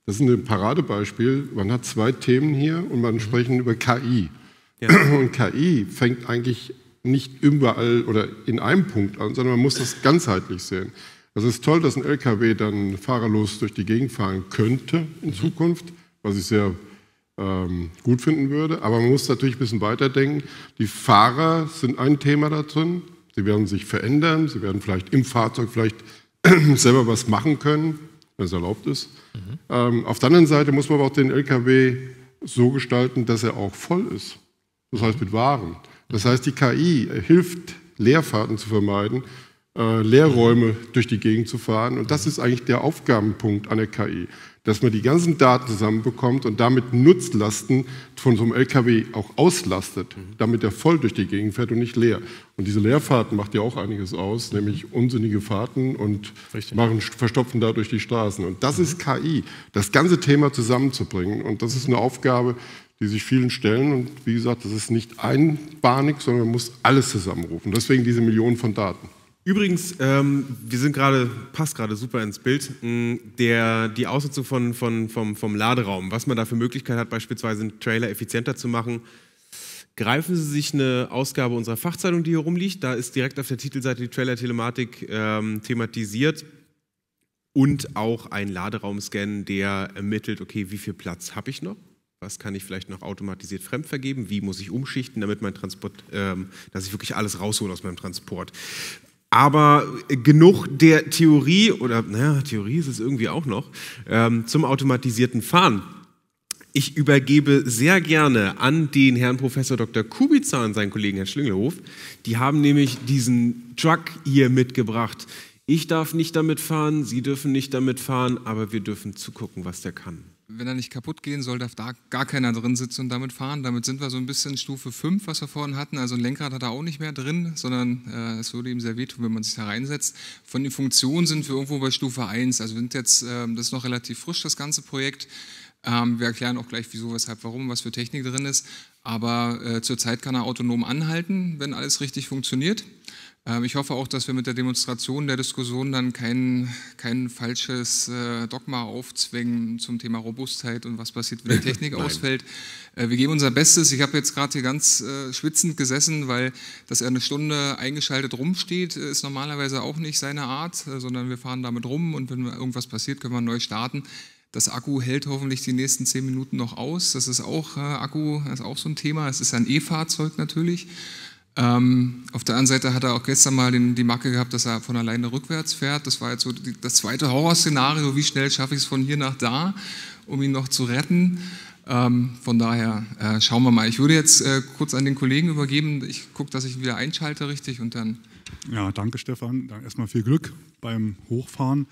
das ist ein Paradebeispiel. Man hat zwei Themen hier und man sprechen über K I. Ja. Und K I fängt eigentlich nicht überall oder in einem Punkt an, sondern man muss das ganzheitlich sehen. Das ist toll, dass ein Lkw dann fahrerlos durch die Gegend fahren könnte in Zukunft, was ich sehr ähm, gut finden würde. Aber man muss natürlich ein bisschen weiterdenken. Die Fahrer sind ein Thema da drin. Sie werden sich verändern. Sie werden vielleicht im Fahrzeug vielleicht selber was machen können, wenn es erlaubt ist. Mhm. Ähm, auf der anderen Seite muss man aber auch den Lkw so gestalten, dass er auch voll ist. Das heißt mit Waren. Das heißt, die K I hilft, Leerfahrten zu vermeiden, äh, Leerräume durch die Gegend zu fahren. Und das ist eigentlich der Aufgabenpunkt an der K I, dass man die ganzen Daten zusammenbekommt und damit Nutzlasten von so einem Lkw auch auslastet, damit er voll durch die Gegend fährt und nicht leer. Und diese Leerfahrten macht ja auch einiges aus, nämlich unsinnige Fahrten und machen, verstopfen dadurch die Straßen. Und das ist K I, das ganze Thema zusammenzubringen. Und das ist eine Aufgabe, die sich vielen stellen. Und wie gesagt, das ist nicht einbahnig, sondern man muss alles zusammenrufen. Deswegen diese Millionen von Daten. Übrigens, ähm, wir sind gerade, passt gerade super ins Bild, der, die Ausnutzung von, von, vom, vom Laderaum, was man da für Möglichkeiten hat, beispielsweise einen Trailer effizienter zu machen. Greifen Sie sich eine Ausgabe unserer Fachzeitung, die hier rumliegt, da ist direkt auf der Titelseite die Trailer-Telematik ähm, thematisiert und auch ein Laderaumscan, der ermittelt, okay, wie viel Platz habe ich noch? Was kann ich vielleicht noch automatisiert fremdvergeben? Wie muss ich umschichten, damit mein Transport, ähm, dass ich wirklich alles raushole aus meinem Transport? Aber genug der Theorie, oder naja, Theorie ist es irgendwie auch noch, ähm, zum automatisierten Fahren. Ich übergebe sehr gerne an den Herrn Professor Doktor Kubica und seinen Kollegen Herrn Schlingelhof. Die haben nämlich diesen Truck hier mitgebracht. Ich darf nicht damit fahren, Sie dürfen nicht damit fahren, aber wir dürfen zugucken, was der kann. Wenn er nicht kaputt gehen soll, darf da gar keiner drin sitzen und damit fahren. Damit sind wir so ein bisschen Stufe fünf, was wir vorhin hatten. Also ein Lenkrad hat er auch nicht mehr drin, sondern äh, es würde ihm sehr wehtun, wenn man sich da reinsetzt. Von den Funktionen sind wir irgendwo bei Stufe eins. Also wir sind jetzt, äh, das ist noch relativ frisch, das ganze Projekt. Ähm, wir erklären auch gleich, wieso, weshalb, warum, was für Technik drin ist. Aber äh, zurzeit kann er autonom anhalten, wenn alles richtig funktioniert. Ich hoffe auch, dass wir mit der Demonstration, der Diskussion dann kein, kein falsches äh, Dogma aufzwingen zum Thema Robustheit und was passiert, wenn die Technik ausfällt. Äh, wir geben unser Bestes. Ich habe jetzt gerade hier ganz äh, schwitzend gesessen, weil, dass er eine Stunde eingeschaltet rumsteht, ist normalerweise auch nicht seine Art, äh, sondern wir fahren damit rum und wenn irgendwas passiert, können wir neu starten. Das Akku hält hoffentlich die nächsten zehn Minuten noch aus. Das ist auch, äh, Akku ist auch so ein Thema. Es ist ein E-Fahrzeug natürlich. Ähm, auf der anderen Seite hat er auch gestern mal den, die Macke gehabt, dass er von alleine rückwärts fährt. Das war jetzt so die, das zweite Horrorszenario, wie schnell schaffe ich es von hier nach da, um ihn noch zu retten. Ähm, von daher äh, schauen wir mal. Ich würde jetzt äh, kurz an den Kollegen übergeben. Ich gucke, dass ich ihn wieder einschalte richtig und dann... Ja, danke Stefan. Dann erstmal viel Glück beim Hochfahren.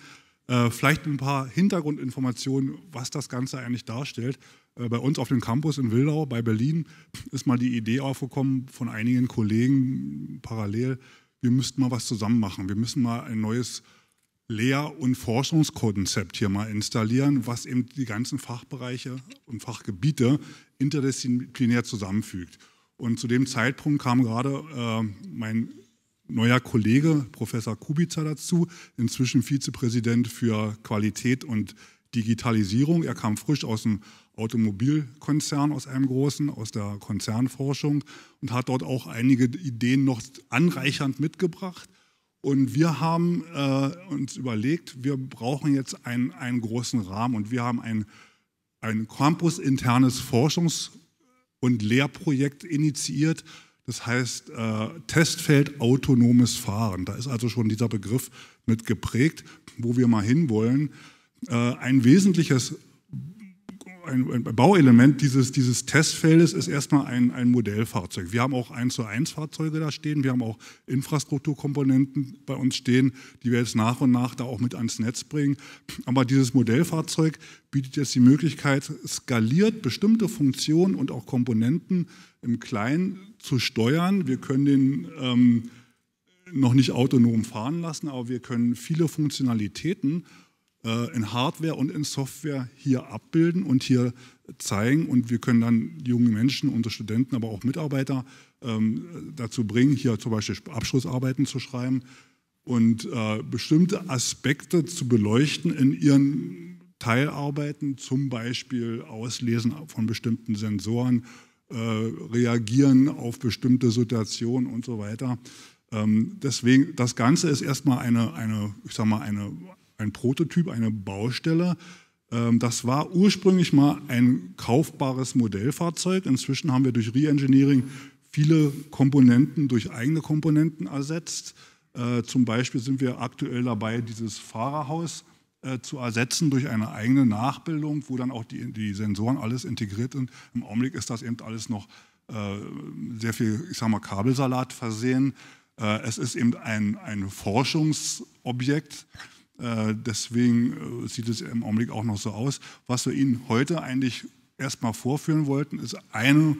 Äh, vielleicht ein paar Hintergrundinformationen, was das Ganze eigentlich darstellt. Bei uns auf dem Campus in Wildau bei Berlin ist mal die Idee aufgekommen von einigen Kollegen parallel, wir müssten mal was zusammen machen. Wir müssen mal ein neues Lehr- und Forschungskonzept hier mal installieren, was eben die ganzen Fachbereiche und Fachgebiete interdisziplinär zusammenfügt. Und zu dem Zeitpunkt kam gerade äh, mein neuer Kollege, Professor Kubica, dazu, inzwischen Vizepräsident für Qualität und Digitalisierung. Er kam frisch aus dem Automobilkonzern, aus einem großen, aus der Konzernforschung und hat dort auch einige Ideen noch anreichernd mitgebracht. Und wir haben äh, uns überlegt, wir brauchen jetzt einen, einen großen Rahmen und wir haben ein, ein campusinternes Forschungs- und Lehrprojekt initiiert, das heißt äh, Testfeld autonomes Fahren. Da ist also schon dieser Begriff mit geprägt, wo wir mal hinwollen. Äh, ein wesentliches Ein, ein Bauelement dieses, dieses Testfeldes ist erstmal ein, ein Modellfahrzeug. Wir haben auch eins zu eins Fahrzeuge da stehen, wir haben auch Infrastrukturkomponenten bei uns stehen, die wir jetzt nach und nach da auch mit ans Netz bringen. Aber dieses Modellfahrzeug bietet jetzt die Möglichkeit, skaliert bestimmte Funktionen und auch Komponenten im Kleinen zu steuern. Wir können den ähm, noch nicht autonom fahren lassen, aber wir können viele Funktionalitäten in Hardware und in Software hier abbilden und hier zeigen. Und wir können dann junge Menschen, unsere Studenten, aber auch Mitarbeiter ähm, dazu bringen, hier zum Beispiel Abschlussarbeiten zu schreiben und äh, bestimmte Aspekte zu beleuchten in ihren Teilarbeiten, zum Beispiel Auslesen von bestimmten Sensoren, äh, Reagieren auf bestimmte Situationen und so weiter. Ähm, deswegen, das Ganze ist erstmal eine, eine, ich sag mal, eine ein Prototyp, eine Baustelle. Das war ursprünglich mal ein kaufbares Modellfahrzeug. Inzwischen haben wir durch Reengineering viele Komponenten durch eigene Komponenten ersetzt. Zum Beispiel sind wir aktuell dabei, dieses Fahrerhaus zu ersetzen durch eine eigene Nachbildung, wo dann auch die, die Sensoren alles integriert sind. Im Augenblick ist das eben alles noch sehr viel, ich sag mal, Kabelsalat versehen. Es ist eben ein, ein Forschungsobjekt. Deswegen sieht es im Augenblick auch noch so aus. Was wir Ihnen heute eigentlich erstmal vorführen wollten, ist eine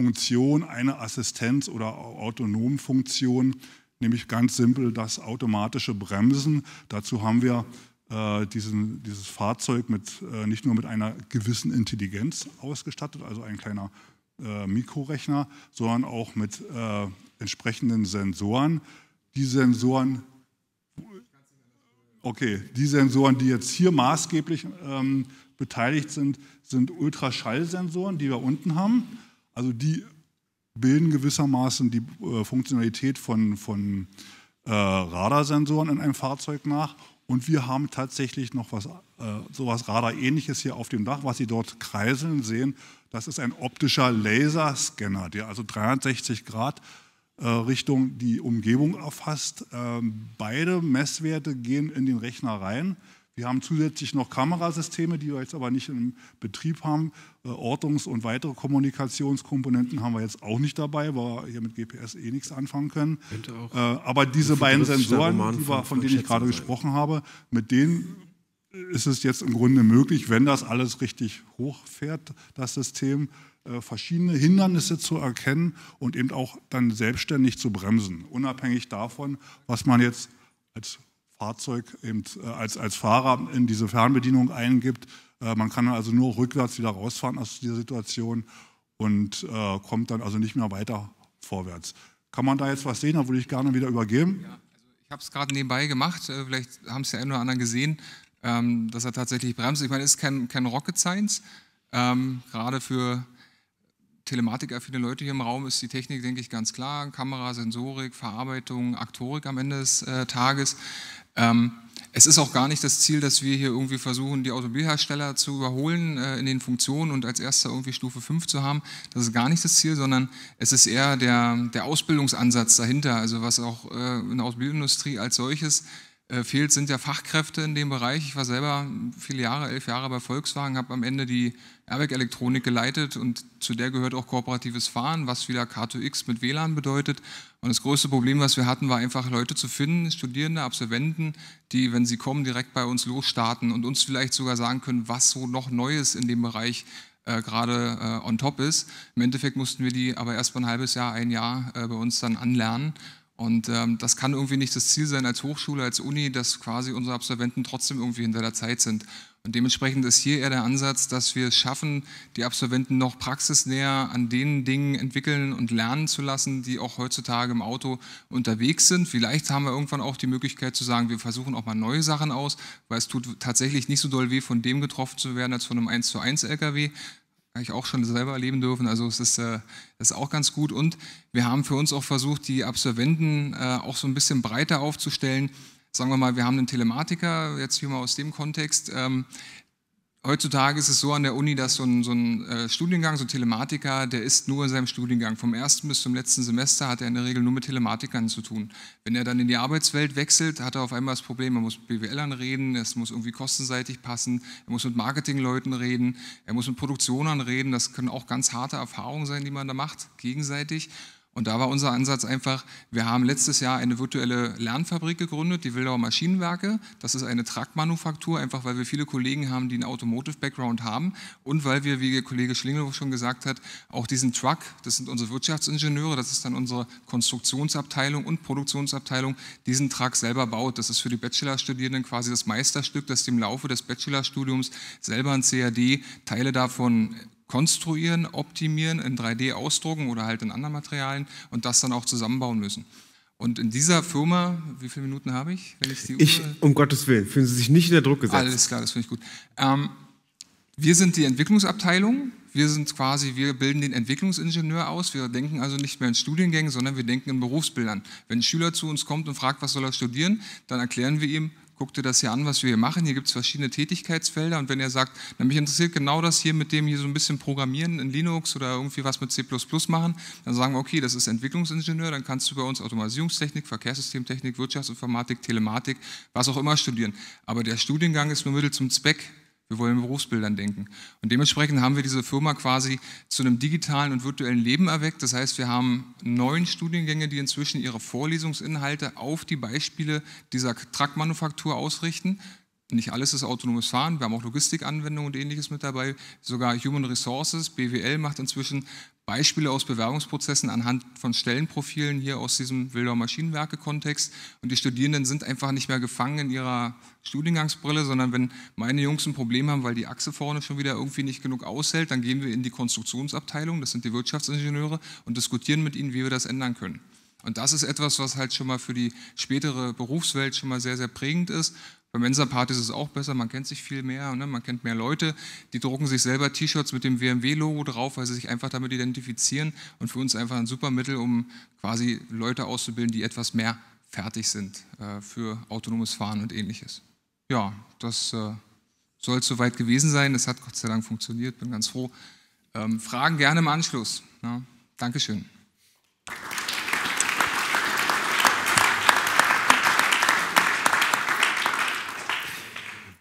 Funktion, eine Assistenz oder autonom Funktion, nämlich ganz simpel das automatische Bremsen. Dazu haben wir äh, diesen, dieses Fahrzeug mit, äh, nicht nur mit einer gewissen Intelligenz ausgestattet, also ein kleiner äh, Mikrorechner, sondern auch mit äh, entsprechenden Sensoren. Die Sensoren, okay, die Sensoren, die jetzt hier maßgeblich ähm, beteiligt sind, sind Ultraschallsensoren, die wir unten haben. Also die bilden gewissermaßen die äh, Funktionalität von, von äh, Radarsensoren in einem Fahrzeug nach. Und wir haben tatsächlich noch was, äh, so was Radarähnliches hier auf dem Dach, was Sie dort kreiseln sehen. Das ist ein optischer Laserscanner, der also dreihundertsechzig Grad äh, Richtung die Umgebung erfasst. Ähm, beide Messwerte gehen in den Rechner rein. Wir haben zusätzlich noch Kamerasysteme, die wir jetzt aber nicht im Betrieb haben. Äh, Ortungs- und weitere Kommunikationskomponenten haben wir jetzt auch nicht dabei, weil wir hier mit G P S eh nichts anfangen können. Auch äh, aber diese beiden Sensoren, die wir, von denen ich gerade gesprochen habe, mit denen ist es jetzt im Grunde möglich, wenn das alles richtig hochfährt, das System, äh, verschiedene Hindernisse zu erkennen und eben auch dann selbstständig zu bremsen, unabhängig davon, was man jetzt als Fahrzeug eben als, als Fahrer in diese Fernbedienung eingibt. Äh, man kann also nur rückwärts wieder rausfahren aus dieser Situation und äh, kommt dann also nicht mehr weiter vorwärts. Kann man da jetzt was sehen? Da würde ich gerne wieder übergeben. Ja, also ich habe es gerade nebenbei gemacht. Vielleicht haben es der einen oder anderen gesehen, ähm, dass er tatsächlich bremst. Ich meine, es ist kein, kein Rocket Science. Ähm, gerade für telematikaffine Leute hier im Raum ist die Technik, denke ich, ganz klar. Kamera, Sensorik, Verarbeitung, Aktorik am Ende des äh, Tages. Ähm, es ist auch gar nicht das Ziel, dass wir hier irgendwie versuchen, die Automobilhersteller zu überholen äh, in den Funktionen und als erster irgendwie Stufe fünf zu haben. Das ist gar nicht das Ziel, sondern es ist eher der, der Ausbildungsansatz dahinter. Also was auch äh, in der Automobilindustrie als solches äh, fehlt, sind ja Fachkräfte in dem Bereich. Ich war selber viele Jahre, elf Jahre bei Volkswagen, habe am Ende die Airbag-Elektronik geleitet und zu der gehört auch kooperatives Fahren, was wieder K zwei X mit W LAN bedeutet. Und das größte Problem, was wir hatten, war einfach Leute zu finden, Studierende, Absolventen, die, wenn sie kommen, direkt bei uns losstarten und uns vielleicht sogar sagen können, was so noch Neues in dem Bereich äh, gerade äh, on top ist. Im Endeffekt mussten wir die aber erst mal ein halbes Jahr, ein Jahr äh, bei uns dann anlernen. Und ähm, das kann irgendwie nicht das Ziel sein als Hochschule, als Uni, dass quasi unsere Absolventen trotzdem irgendwie hinter der Zeit sind. Und dementsprechend ist hier eher der Ansatz, dass wir es schaffen, die Absolventen noch praxisnäher an den Dingen entwickeln und lernen zu lassen, die auch heutzutage im Auto unterwegs sind. Vielleicht haben wir irgendwann auch die Möglichkeit zu sagen, wir versuchen auch mal neue Sachen aus, weil es tut tatsächlich nicht so doll weh, von dem getroffen zu werden, als von einem eins zu eins L K W. Habe ich auch schon selber erleben dürfen. Also es ist, äh, ist auch ganz gut. Und wir haben für uns auch versucht, die Absolventen äh, auch so ein bisschen breiter aufzustellen. Sagen wir mal, wir haben einen Telematiker, jetzt hier mal aus dem Kontext. Ähm, heutzutage ist es so an der Uni, dass so ein, so ein äh, Studiengang, so ein Telematiker, der ist nur in seinem Studiengang. Vom ersten bis zum letzten Semester hat er in der Regel nur mit Telematikern zu tun. Wenn er dann in die Arbeitswelt wechselt, hat er auf einmal das Problem, er muss mit B W Lern reden, es muss irgendwie kostenseitig passen, er muss mit Marketingleuten reden, er muss mit Produktionern reden. Das können auch ganz harte Erfahrungen sein, die man da macht, gegenseitig. Und da war unser Ansatz einfach, wir haben letztes Jahr eine virtuelle Lernfabrik gegründet, die Wildauer Maschinenwerke. Das ist eine Truckmanufaktur, einfach weil wir viele Kollegen haben, die einen Automotive-Background haben und weil wir, wie der Kollege Schlingel schon gesagt hat, auch diesen Truck, das sind unsere Wirtschaftsingenieure, das ist dann unsere Konstruktionsabteilung und Produktionsabteilung, diesen Truck selber baut. Das ist für die Bachelorstudierenden quasi das Meisterstück, dass die im Laufe des Bachelorstudiums selber ein C A D Teile davon konstruieren, optimieren, in drei D ausdrucken oder halt in anderen Materialien und das dann auch zusammenbauen müssen. Und in dieser Firma, wie viele Minuten habe ich? Wenn ich, die ich Uhr... Um Gottes Willen, fühlen Sie sich nicht in der Druck gesetzt. Alles klar, das finde ich gut. Ähm, wir sind die Entwicklungsabteilung. Wir sind quasi, wir bilden den Entwicklungsingenieur aus. Wir denken also nicht mehr in Studiengängen, sondern wir denken in Berufsbildern. Wenn ein Schüler zu uns kommt und fragt, was soll er studieren, dann erklären wir ihm, guck dir das hier an, was wir hier machen. Hier gibt es verschiedene Tätigkeitsfelder und wenn er sagt, na, mich interessiert genau das hier mit dem hier so ein bisschen Programmieren in Linux oder irgendwie was mit C plus plus machen, dann sagen wir, okay, das ist Entwicklungsingenieur, dann kannst du bei uns Automatisierungstechnik, Verkehrssystemtechnik, Wirtschaftsinformatik, Telematik, was auch immer studieren. Aber der Studiengang ist nur Mittel zum Zweck. Wir wollen in Berufsbildern denken. Und dementsprechend haben wir diese Firma quasi zu einem digitalen und virtuellen Leben erweckt. Das heißt, wir haben neun Studiengänge, die inzwischen ihre Vorlesungsinhalte auf die Beispiele dieser Truckmanufaktur ausrichten. Nicht alles ist autonomes Fahren, wir haben auch Logistikanwendungen und Ähnliches mit dabei, sogar Human Resources, B W L macht inzwischen Beispiele aus Bewerbungsprozessen anhand von Stellenprofilen hier aus diesem Wildau Maschinenwerke-Kontext, und die Studierenden sind einfach nicht mehr gefangen in ihrer Studiengangsbrille, sondern wenn meine Jungs ein Problem haben, weil die Achse vorne schon wieder irgendwie nicht genug aushält, dann gehen wir in die Konstruktionsabteilung, das sind die Wirtschaftsingenieure, und diskutieren mit ihnen, wie wir das ändern können. Und das ist etwas, was halt schon mal für die spätere Berufswelt schon mal sehr, sehr prägend ist. Bei Mensa-Partys ist es auch besser, man kennt sich viel mehr, ne? Man kennt mehr Leute, die drucken sich selber T-Shirts mit dem W M W-Logo drauf, weil sie sich einfach damit identifizieren, und für uns einfach ein super Mittel, um quasi Leute auszubilden, die etwas mehr fertig sind äh, für autonomes Fahren und Ähnliches. Ja, das äh, soll soweit gewesen sein, es hat Gott sei Dank funktioniert, bin ganz froh. Ähm, Fragen gerne im Anschluss. Ja, Dankeschön.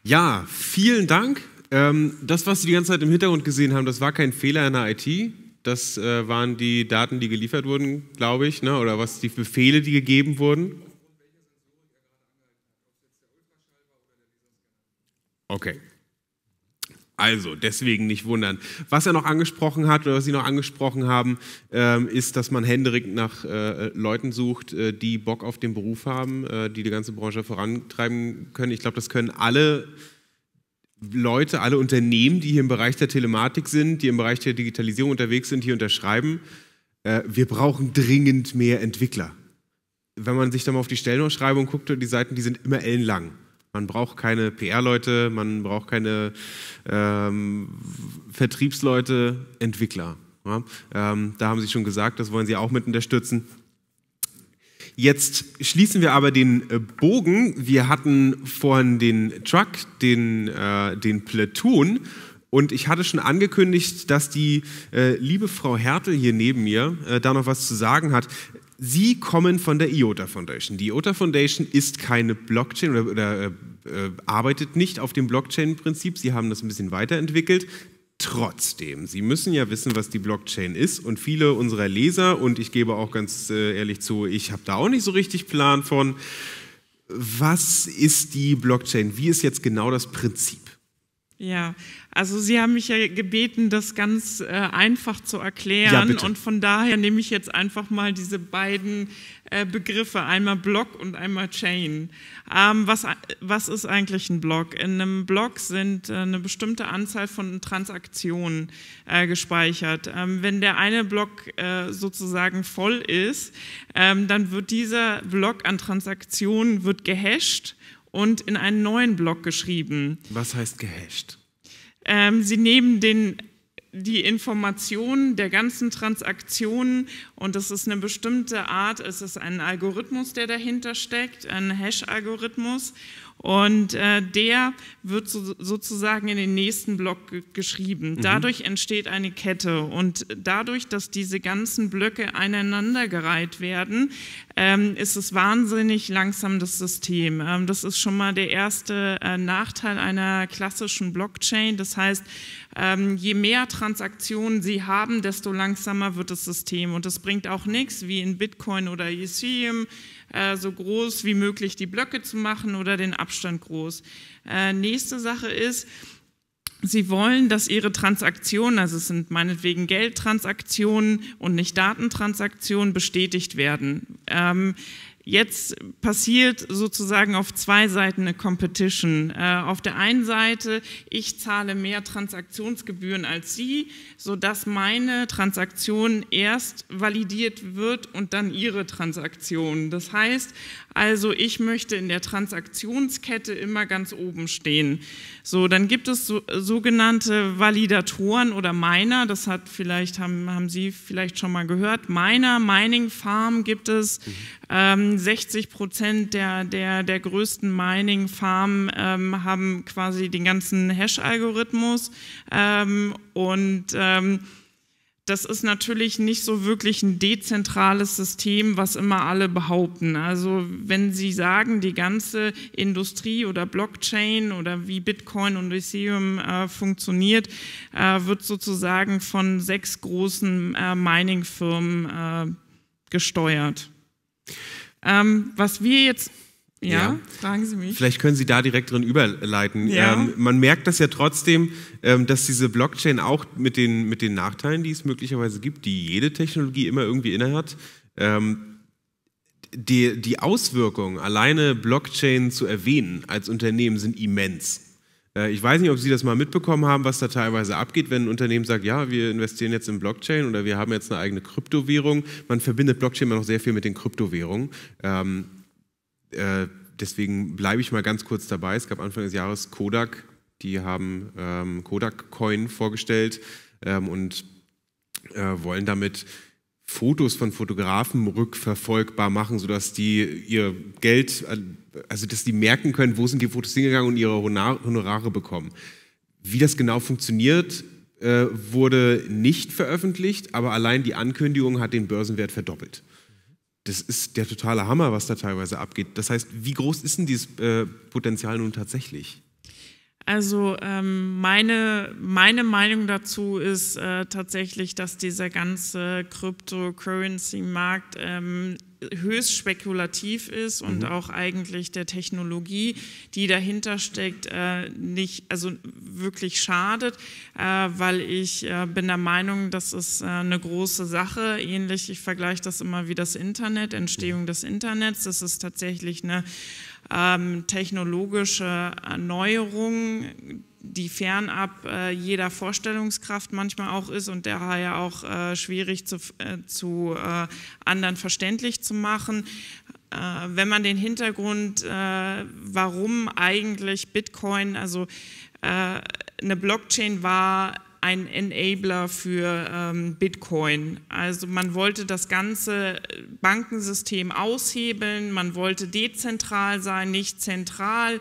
Ja, vielen Dank. Das, was Sie die ganze Zeit im Hintergrund gesehen haben, das war kein Fehler in der I T. Das waren die Daten, die geliefert wurden, glaube ich, ne? Oder was die Befehle, die gegeben wurden. Okay. Also, deswegen nicht wundern. Was er noch angesprochen hat oder was Sie noch angesprochen haben, ähm, ist, dass man händeringend nach äh, Leuten sucht, äh, die Bock auf den Beruf haben, äh, die die ganze Branche vorantreiben können. Ich glaube, das können alle Leute, alle Unternehmen, die hier im Bereich der Telematik sind, die im Bereich der Digitalisierung unterwegs sind, hier unterschreiben. Äh, wir brauchen dringend mehr Entwickler. Wenn man sich dann mal auf die Stellenausschreibung guckt, die Seiten, die sind immer ellenlang. Man braucht keine P R-Leute, man braucht keine ähm, Vertriebsleute, Entwickler. Ja? Ähm, da haben Sie schon gesagt, das wollen Sie auch mit unterstützen. Jetzt schließen wir aber den Bogen. Wir hatten vorhin den Truck, den, äh, den Platoon. Und ich hatte schon angekündigt, dass die äh, liebe Frau Härtel hier neben mir äh, da noch was zu sagen hat. Sie kommen von der I O T A Foundation. Die I O T A Foundation ist keine Blockchain oder, oder äh, arbeitet nicht auf dem Blockchain-Prinzip. Sie haben das ein bisschen weiterentwickelt. Trotzdem, Sie müssen ja wissen, was die Blockchain ist. Und viele unserer Leser, und ich gebe auch ganz äh, ehrlich zu, ich habe da auch nicht so richtig Plan von, was ist die Blockchain? Wie ist jetzt genau das Prinzip? Ja, also Sie haben mich ja gebeten, das ganz äh, einfach zu erklären, ja, bitte. Und von daher nehme ich jetzt einfach mal diese beiden äh, Begriffe, einmal Block und einmal Chain. Ähm, was, was ist eigentlich ein Block? In einem Block sind äh, eine bestimmte Anzahl von Transaktionen äh, gespeichert. Ähm, wenn der eine Block äh, sozusagen voll ist, ähm, dann wird dieser Block an Transaktionen wird gehasht und in einen neuen Block geschrieben. Was heißt gehasht? Ähm, Sie nehmen den, die Informationen der ganzen Transaktionen, und das ist eine bestimmte Art, es ist ein Algorithmus, der dahinter steckt, ein Hash-Algorithmus, und äh, der wird so, sozusagen in den nächsten Block geschrieben. Mhm. Dadurch entsteht eine Kette, und dadurch, dass diese ganzen Blöcke aneinandergereiht werden, ähm, ist es wahnsinnig langsam, das System. Ähm, das ist schon mal der erste äh, Nachteil einer klassischen Blockchain. Das heißt, ähm, je mehr Transaktionen Sie haben, desto langsamer wird das System, und das bringt auch nichts, wie in Bitcoin oder Ethereum, so groß wie möglich die Blöcke zu machen oder den Abstand groß. Äh, nächste Sache ist, Sie wollen, dass Ihre Transaktionen, also es sind meinetwegen Geldtransaktionen und nicht Datentransaktionen, bestätigt werden. Ähm, Jetzt passiert sozusagen auf zwei Seiten eine Competition. Äh, auf der einen Seite, ich zahle mehr Transaktionsgebühren als Sie, sodass meine Transaktion erst validiert wird und dann Ihre Transaktion. Das heißt also, ich möchte in der Transaktionskette immer ganz oben stehen. So, dann gibt es so, sogenannte Validatoren oder Miner, das hat vielleicht, haben, haben Sie vielleicht schon mal gehört, Miner, Mining Farm gibt es. Mhm. Ähm, sechzig Prozent der, der, der größten Mining-Farmen ähm, haben quasi den ganzen Hash-Algorithmus, ähm, und ähm, das ist natürlich nicht so wirklich ein dezentrales System, was immer alle behaupten. Also wenn Sie sagen, die ganze Industrie oder Blockchain oder wie Bitcoin und Ethereum äh, funktioniert, äh, wird sozusagen von sechs großen äh, Mining-Firmen äh, gesteuert. Ähm, was wir jetzt Ja, ja, fragen Sie mich. Vielleicht können Sie da direkt drin überleiten. Ja. Ähm, man merkt das ja trotzdem, ähm, dass diese Blockchain auch mit den, mit den Nachteilen, die es möglicherweise gibt, die jede Technologie immer irgendwie innehat, ähm, die, die Auswirkungen, alleine Blockchain zu erwähnen als Unternehmen, sind immens. Äh, ich weiß nicht, ob Sie das mal mitbekommen haben, was da teilweise abgeht, wenn ein Unternehmen sagt, ja, wir investieren jetzt in Blockchain oder wir haben jetzt eine eigene Kryptowährung. Man verbindet Blockchain immer noch sehr viel mit den Kryptowährungen. Ähm, Deswegen bleibe ich mal ganz kurz dabei. Es gab Anfang des Jahres Kodak, die haben ähm, Kodak-Coin vorgestellt ähm, und äh, wollen damit Fotos von Fotografen rückverfolgbar machen, sodass die ihr Geld, also dass die merken können, wo sind die Fotos hingegangen und ihre Honorare bekommen. Wie das genau funktioniert, äh, wurde nicht veröffentlicht, aber allein die Ankündigung hat den Börsenwert verdoppelt. Das ist der totale Hammer, was da teilweise abgeht. Das heißt, wie groß ist denn dieses äh, Potenzial nun tatsächlich? Also ähm, meine, meine Meinung dazu ist äh, tatsächlich, dass dieser ganze Cryptocurrency-Markt ähm, höchst spekulativ ist und mhm. auch eigentlich der Technologie, die dahinter steckt, äh, nicht, also wirklich schadet, äh, weil ich äh, bin der Meinung, das ist äh, eine große Sache, ähnlich, ich vergleiche das immer wie das Internet, Entstehung des Internets, das ist tatsächlich eine ähm, technologische Erneuerung, die fernab äh, jeder Vorstellungskraft manchmal auch ist und daher auch äh, schwierig zu, äh, zu äh, anderen verständlich zu machen. Äh, wenn man den Hintergrund, äh, warum eigentlich Bitcoin, also äh, eine Blockchain war ein Enabler für ähm, Bitcoin. Also man wollte das ganze Bankensystem aushebeln, man wollte dezentral sein, nicht zentral.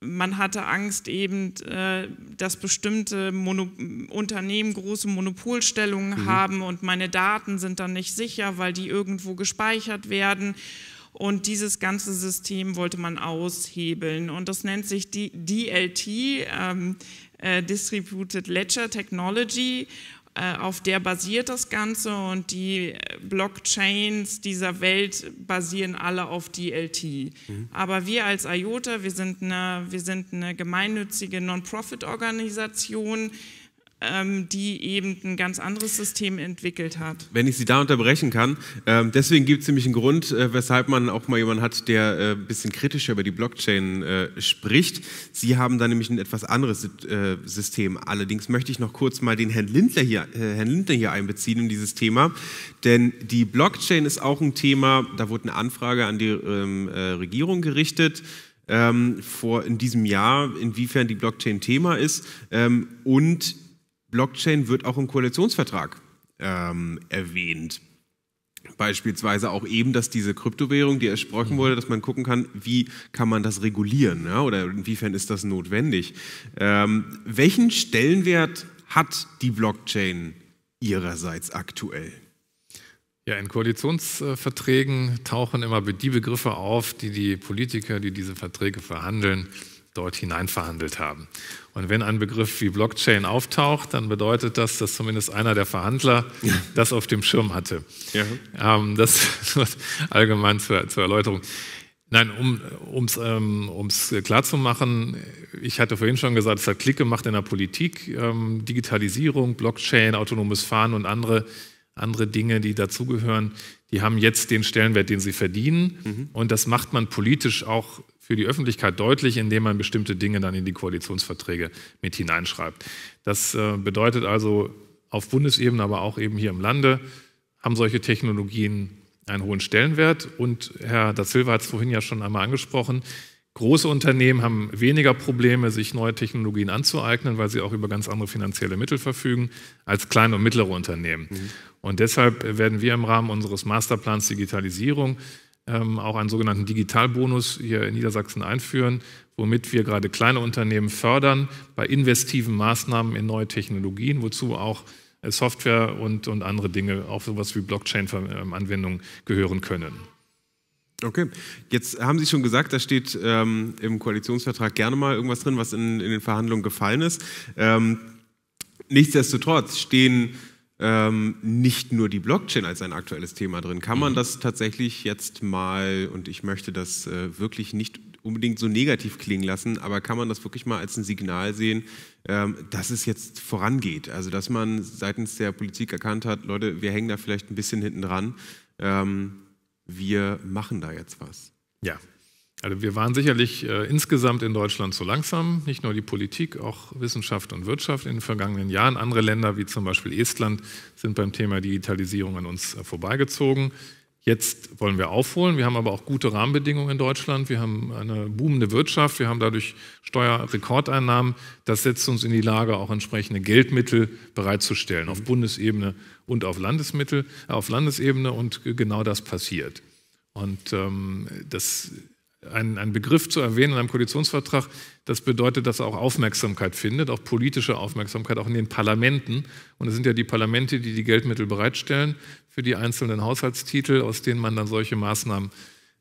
Man hatte Angst eben, dass bestimmte Mono- Unternehmen große Monopolstellungen mhm. haben und meine Daten sind dann nicht sicher, weil die irgendwo gespeichert werden. Und dieses ganze System wollte man aushebeln. Und das nennt sich die D L T, ähm, äh, Distributed Ledger Technology. Auf der basiert das Ganze und die Blockchains dieser Welt basieren alle auf D L T. Mhm. Aber wir als IOTA, wir sind eine, wir sind eine gemeinnützige Non-Profit-Organisation, ähm, die eben ein ganz anderes System entwickelt hat. Wenn ich Sie da unterbrechen kann, äh, deswegen gibt es nämlich einen Grund, äh, weshalb man auch mal jemanden hat, der äh, ein bisschen kritischer über die Blockchain äh, spricht. Sie haben da nämlich ein etwas anderes äh, System. Allerdings möchte ich noch kurz mal den Herrn Lindner hier, äh, Herrn Lindner hier einbeziehen in dieses Thema, denn die Blockchain ist auch ein Thema, da wurde eine Anfrage an die ähm, äh, Regierung gerichtet, ähm, vor in diesem Jahr, inwiefern die Blockchain Thema ist ähm, und Blockchain wird auch im Koalitionsvertrag ähm, erwähnt. Beispielsweise auch eben, dass diese Kryptowährung, die ersprochen wurde, dass man gucken kann, wie kann man das regulieren, ja, oder inwiefern ist das notwendig. Ähm, welchen Stellenwert hat die Blockchain ihrerseits aktuell? Ja, in Koalitionsverträgen tauchen immer die Begriffe auf, die die Politiker, die diese Verträge verhandeln, dort hinein verhandelt haben. Und wenn ein Begriff wie Blockchain auftaucht, dann bedeutet das, dass zumindest einer der Verhandler ja. das auf dem Schirm hatte. Ja. Ähm, das allgemein zur, zur Erläuterung. Nein, um es ähm, um's klar zu machen, ich hatte vorhin schon gesagt, es hat Klick gemacht in der Politik. Ähm, Digitalisierung, Blockchain, autonomes Fahren und andere, andere Dinge, die dazugehören, die haben jetzt den Stellenwert, den sie verdienen. Mhm. Und das macht man politisch auch für die Öffentlichkeit deutlich, indem man bestimmte Dinge dann in die Koalitionsverträge mit hineinschreibt. Das äh, bedeutet also auf Bundesebene, aber auch eben hier im Lande, haben solche Technologien einen hohen Stellenwert. Und Herr da Silva hat es vorhin ja schon einmal angesprochen, große Unternehmen haben weniger Probleme, sich neue Technologien anzueignen, weil sie auch über ganz andere finanzielle Mittel verfügen, als kleine und mittlere Unternehmen. Mhm. Und deshalb werden wir im Rahmen unseres Masterplans Digitalisierung Ähm, auch einen sogenannten Digitalbonus hier in Niedersachsen einführen, womit wir gerade kleine Unternehmen fördern bei investiven Maßnahmen in neue Technologien, wozu auch äh, Software und, und andere Dinge, auch sowas wie Blockchain-Anwendungen gehören können. Okay, jetzt haben Sie schon gesagt, da steht ähm, im Koalitionsvertrag gerne mal irgendwas drin, was in, in den Verhandlungen gefallen ist. Ähm, nichtsdestotrotz stehen ähm, nicht nur die Blockchain als ein aktuelles Thema drin. Kann man das tatsächlich jetzt mal, und ich möchte das äh, wirklich nicht unbedingt so negativ klingen lassen, aber kann man das wirklich mal als ein Signal sehen, ähm, dass es jetzt vorangeht? Also dass man seitens der Politik erkannt hat, Leute, wir hängen da vielleicht ein bisschen hinten dran, ähm, wir machen da jetzt was. Ja. Also wir waren sicherlich äh, insgesamt in Deutschland zu langsam, nicht nur die Politik, auch Wissenschaft und Wirtschaft in den vergangenen Jahren. Andere Länder wie zum Beispiel Estland sind beim Thema Digitalisierung an uns äh, vorbeigezogen. Jetzt wollen wir aufholen. Wir haben aber auch gute Rahmenbedingungen in Deutschland. Wir haben eine boomende Wirtschaft. Wir haben dadurch Steuerrekordeinnahmen. Das setzt uns in die Lage, auch entsprechende Geldmittel bereitzustellen, auf Bundesebene und auf, Landesmittel, äh, auf Landesebene. Und genau das passiert. Und ähm, das Ein, ein Begriff zu erwähnen in einem Koalitionsvertrag, das bedeutet, dass er auch Aufmerksamkeit findet, auch politische Aufmerksamkeit, auch in den Parlamenten. Und es sind ja die Parlamente, die die Geldmittel bereitstellen für die einzelnen Haushaltstitel, aus denen man dann solche Maßnahmen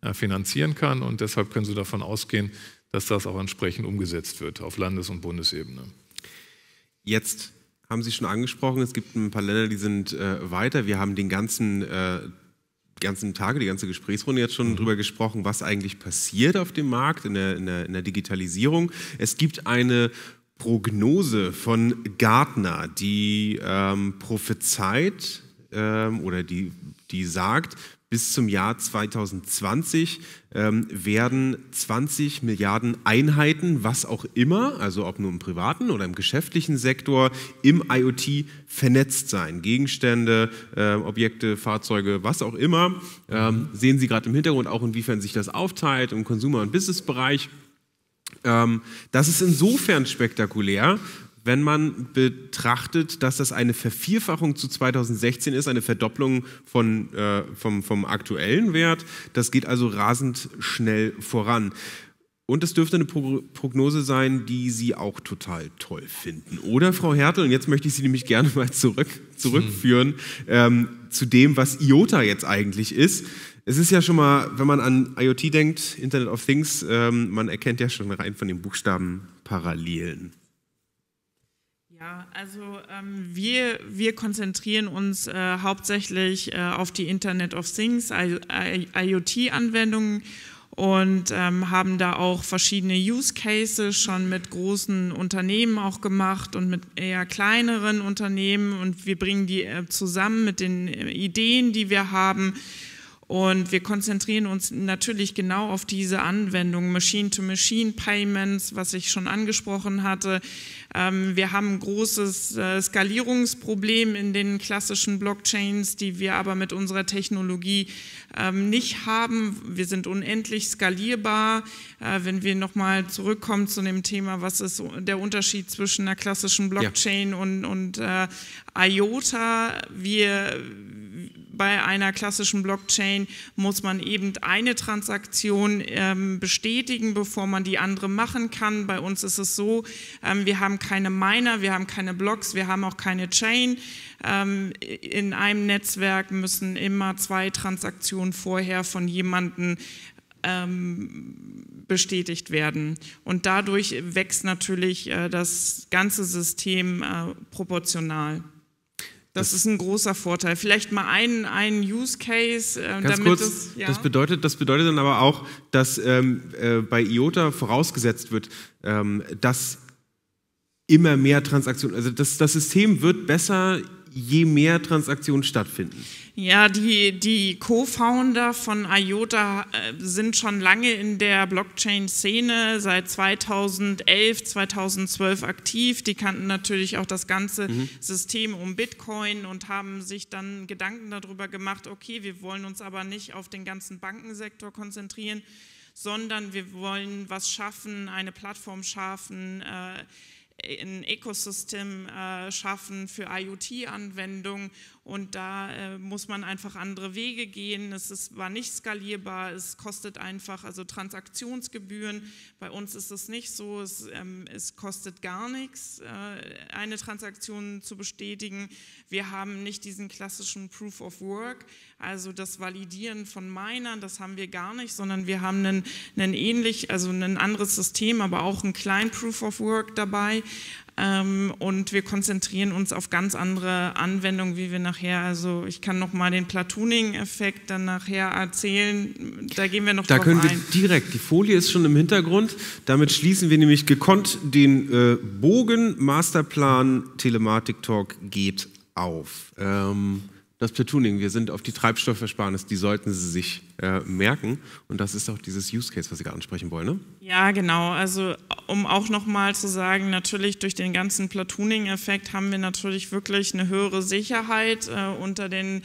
äh, finanzieren kann. Und deshalb können Sie davon ausgehen, dass das auch entsprechend umgesetzt wird auf Landes- und Bundesebene. Jetzt haben Sie schon angesprochen, es gibt ein paar Länder, die sind äh, weiter. Wir haben den ganzen äh, Die ganzen Tage, die ganze Gesprächsrunde jetzt schon drüber gesprochen, was eigentlich passiert auf dem Markt in der, in der, in der Digitalisierung. Es gibt eine Prognose von Gartner, die ähm, prophezeit ähm, oder die, die sagt, bis zum Jahr zweitausendzwanzig ähm, werden zwanzig Milliarden Einheiten, was auch immer, also ob nur im privaten oder im geschäftlichen Sektor, im IoT vernetzt sein. Gegenstände, äh, Objekte, Fahrzeuge, was auch immer. Ähm, sehen Sie gerade im Hintergrund auch, inwiefern sich das aufteilt im Consumer- und Business-Bereich. Ähm, das ist insofern spektakulär, wenn man betrachtet, dass das eine Vervierfachung zu zweitausendsechzehn ist, eine Verdopplung von, äh, vom, vom aktuellen Wert. Das geht also rasend schnell voran. Und es dürfte eine Pro- Prognose sein, die Sie auch total toll finden. Oder, Frau Härtel, und jetzt möchte ich Sie nämlich gerne mal zurück, zurückführen ähm, zu dem, was IOTA jetzt eigentlich ist. Es ist ja schon mal, wenn man an IoT denkt, Internet of Things, ähm, man erkennt ja schon rein von den Buchstaben Parallelen. Ja, also ähm, wir, wir konzentrieren uns äh, hauptsächlich äh, auf die Internet of Things, IoT-Anwendungen und ähm, haben da auch verschiedene Use Cases schon mit großen Unternehmen auch gemacht und mit eher kleineren Unternehmen, und wir bringen die äh, zusammen mit den äh, Ideen, die wir haben. Und wir konzentrieren uns natürlich genau auf diese Anwendung, Machine-to-Machine-Payments, was ich schon angesprochen hatte. Ähm, wir haben ein großes äh, Skalierungsproblem in den klassischen Blockchains, die wir aber mit unserer Technologie ähm, nicht haben. Wir sind unendlich skalierbar. Äh, wenn wir nochmal zurückkommen zu dem Thema, was ist der Unterschied zwischen einer klassischen Blockchain, ja, und, und äh, IOTA? Wir... Bei einer klassischen Blockchain muss man eben eine Transaktion ähm, bestätigen, bevor man die andere machen kann. Bei uns ist es so, ähm, wir haben keine Miner, wir haben keine Blocks, wir haben auch keine Chain. Ähm, in einem Netzwerk müssen immer zwei Transaktionen vorher von jemandem ähm, bestätigt werden. Und dadurch wächst natürlich äh, das ganze System äh, proportional. Das, das ist ein großer Vorteil. Vielleicht mal einen, einen Use Case. Äh, ganz damit kurz, es, ja? das, bedeutet, das bedeutet dann aber auch, dass ähm, äh, bei IOTA vorausgesetzt wird, ähm, dass immer mehr Transaktionen, also das, das System wird besser, je mehr Transaktionen stattfinden. Ja, die, die Co-Founder von IOTA sind schon lange in der Blockchain-Szene, seit zweitausendelf, zweitausendzwölf aktiv. Die kannten natürlich auch das ganze mhm. System um Bitcoin und haben sich dann Gedanken darüber gemacht, okay, wir wollen uns aber nicht auf den ganzen Bankensektor konzentrieren, sondern wir wollen was schaffen, eine Plattform schaffen, äh, ein Ökosystem äh, schaffen für IoT-Anwendungen, und da äh, muss man einfach andere Wege gehen. Es ist, war nicht skalierbar, es kostet einfach, also Transaktionsgebühren, bei uns ist es nicht so, es, ähm, es kostet gar nichts, äh, eine Transaktion zu bestätigen. Wir haben nicht diesen klassischen Proof of Work, also das Validieren von Minern, das haben wir gar nicht, sondern wir haben einen, einen ähnlich, also ein anderes System, aber auch einen kleinen Proof of Work dabei, Ähm, und wir konzentrieren uns auf ganz andere Anwendungen, wie wir nachher, also ich kann nochmal den Platooning-Effekt dann nachher erzählen, da gehen wir noch da drauf ein. Da können wir direkt, die Folie ist schon im Hintergrund, damit schließen wir nämlich gekonnt den äh, Bogen, Masterplan, Telematik-Talk geht auf. Ähm, das Platooning, wir sind auf die Treibstoffersparnis, die sollten Sie sich äh, merken und das ist auch dieses Use Case, was Sie gerade ansprechen wollen, ne? Ja, genau, also um auch nochmal zu sagen, natürlich durch den ganzen Platooning-Effekt haben wir natürlich wirklich eine höhere Sicherheit äh, unter den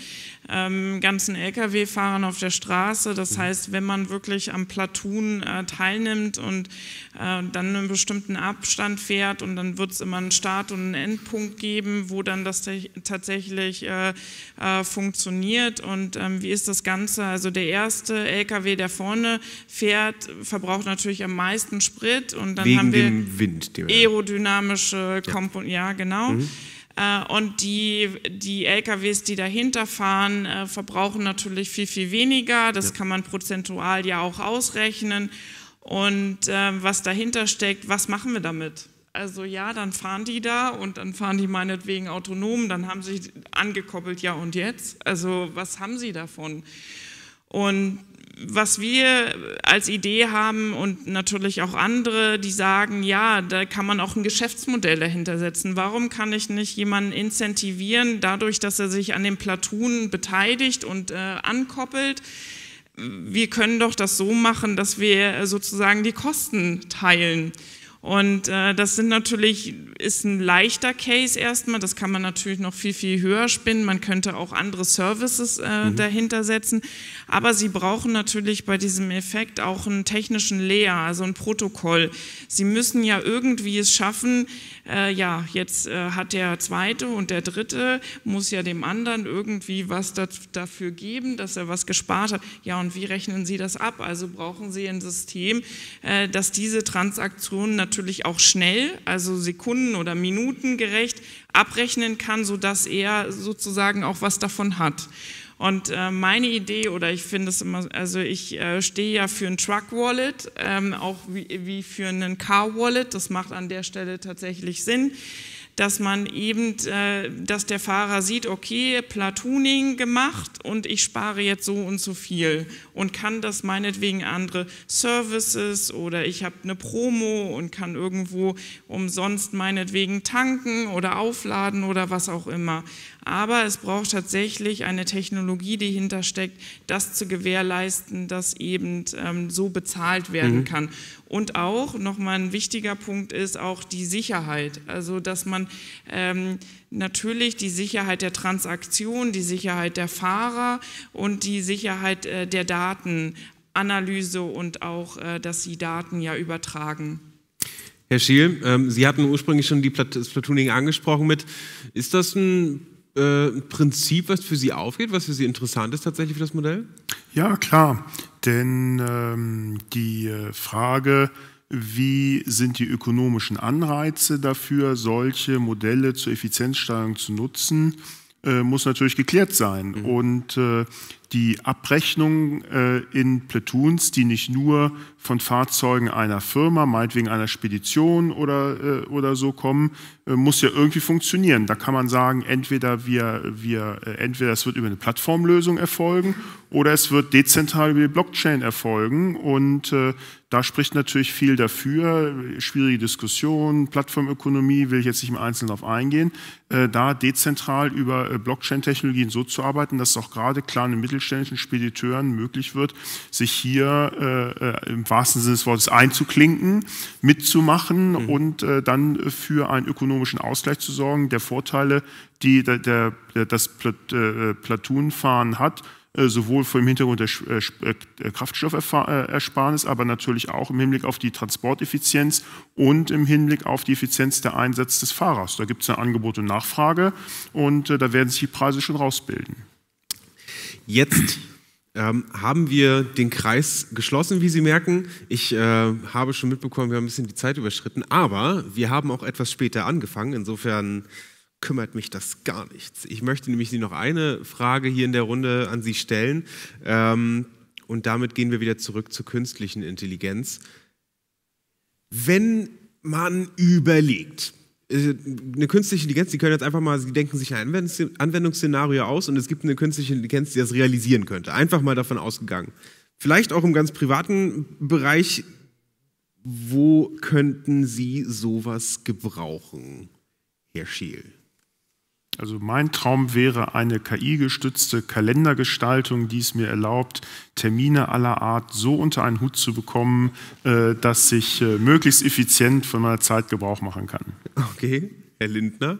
ähm, ganzen L K W-Fahrern auf der Straße, das heißt, wenn man wirklich am Platoon äh, teilnimmt und äh, dann einen bestimmten Abstand fährt und dann wird es immer einen Start- und einen Endpunkt geben, wo dann das tatsächlich äh, Äh, funktioniert und ähm, wie ist das Ganze, also der erste L K W, der vorne fährt, verbraucht natürlich am meisten Sprit und dann wegen haben wir dem Wind, dem aerodynamische Komponenten, ja. ja genau, mhm. äh, und die, die L K Ws, die dahinter fahren, äh, verbrauchen natürlich viel, viel weniger, das ja. kann man prozentual ja auch ausrechnen und äh, was dahinter steckt, was machen wir damit? Also ja, dann fahren die da und dann fahren die meinetwegen autonom, dann haben sie angekoppelt, ja und jetzt? Also was haben sie davon? Und was wir als Idee haben und natürlich auch andere, die sagen, ja, da kann man auch ein Geschäftsmodell dahinter setzen. Warum kann ich nicht jemanden incentivieren, dadurch, dass er sich an dem Platoon beteiligt und äh, ankoppelt? Wir können doch das so machen, dass wir sozusagen die Kosten teilen. Und äh, das sind natürlich, ist ein leichter Case erstmal, das kann man natürlich noch viel, viel höher spinnen, man könnte auch andere Services äh, mhm. dahinter setzen, aber sie brauchen natürlich bei diesem Effekt auch einen technischen Layer, also ein Protokoll. Sie müssen ja irgendwie es schaffen, äh, ja, jetzt äh, hat der Zweite und der Dritte, muss ja dem anderen irgendwie was da, dafür geben, dass er was gespart hat. Ja, und wie rechnen Sie das ab? Also brauchen Sie ein System, äh, dass diese Transaktionen natürlich natürlich auch schnell, also Sekunden- oder Minutengerecht abrechnen kann, sodass er sozusagen auch was davon hat. Und äh, meine Idee, oder ich finde es immer, also ich äh, stehe ja für ein Truck-Wallet, ähm, auch wie, wie für einen Car-Wallet, das macht an der Stelle tatsächlich Sinn, dass man eben, äh, dass der Fahrer sieht, okay, Platooning gemacht und ich spare jetzt so und so viel und kann das meinetwegen andere Services oder ich habe eine Promo und kann irgendwo umsonst meinetwegen tanken oder aufladen oder was auch immer. Aber es braucht tatsächlich eine Technologie, die hintersteckt, das zu gewährleisten, dass eben ähm, so bezahlt werden mhm. kann. Und auch, nochmal ein wichtiger Punkt ist auch die Sicherheit. Also, dass man ähm, natürlich die Sicherheit der Transaktion, die Sicherheit der Fahrer und die Sicherheit äh, der Datenanalyse und auch, äh, dass sie Daten ja übertragen. Herr Scheel, ähm, Sie hatten ursprünglich schon die Plat das Platooning angesprochen mit, ist das ein Äh, Prinzip, was für Sie aufgeht, was für Sie interessant ist tatsächlich für das Modell? Ja, klar, denn ähm, die Frage, wie sind die ökonomischen Anreize dafür, solche Modelle zur Effizienzsteigerung zu nutzen, äh, muss natürlich geklärt sein. Mhm. Und äh, die Abrechnung äh, in Platoons, die nicht nur von Fahrzeugen einer Firma, meinetwegen einer Spedition oder, äh, oder so kommen, äh, muss ja irgendwie funktionieren. Da kann man sagen, entweder, wir, wir, äh, entweder es wird über eine Plattformlösung erfolgen oder es wird dezentral über die Blockchain erfolgen. Und äh, da spricht natürlich viel dafür. Schwierige Diskussion, Plattformökonomie, will ich jetzt nicht im Einzelnen darauf eingehen. Äh, da dezentral über äh, Blockchain-Technologien so zu arbeiten, dass auch gerade kleine und mittelständischen Spediteuren möglich wird, sich hier äh, im wahrsten Sinne des Wortes einzuklinken, mitzumachen mhm. und äh, dann für einen ökonomischen Ausgleich zu sorgen, der Vorteile, die der, der, das Platoonfahren hat, sowohl vor dem Hintergrund der Kraftstoffersparnis, aber natürlich auch im Hinblick auf die Transporteffizienz und im Hinblick auf die Effizienz der Einsatz des Fahrers. Da gibt es eine Angebot und Nachfrage und da werden sich die Preise schon rausbilden. Jetzt ähm, haben wir den Kreis geschlossen, wie Sie merken. Ich äh, habe schon mitbekommen, wir haben ein bisschen die Zeit überschritten, aber wir haben auch etwas später angefangen, insofern kümmert mich das gar nichts. Ich möchte nämlich Sie noch eine Frage hier in der Runde an Sie stellen. Ähm, und damit gehen wir wieder zurück zur künstlichen Intelligenz. Wenn man überlegt. Eine künstliche Intelligenz, die können jetzt einfach mal, sie denken sich ein Anwendungsszenario aus und es gibt eine künstliche Intelligenz, die das realisieren könnte. Einfach mal davon ausgegangen. Vielleicht auch im ganz privaten Bereich, wo könnten Sie sowas gebrauchen, Herr Scheel? Also mein Traum wäre eine K I-gestützte Kalendergestaltung, die es mir erlaubt, Termine aller Art so unter einen Hut zu bekommen, dass ich möglichst effizient von meiner Zeit Gebrauch machen kann. Okay, Herr Lindner?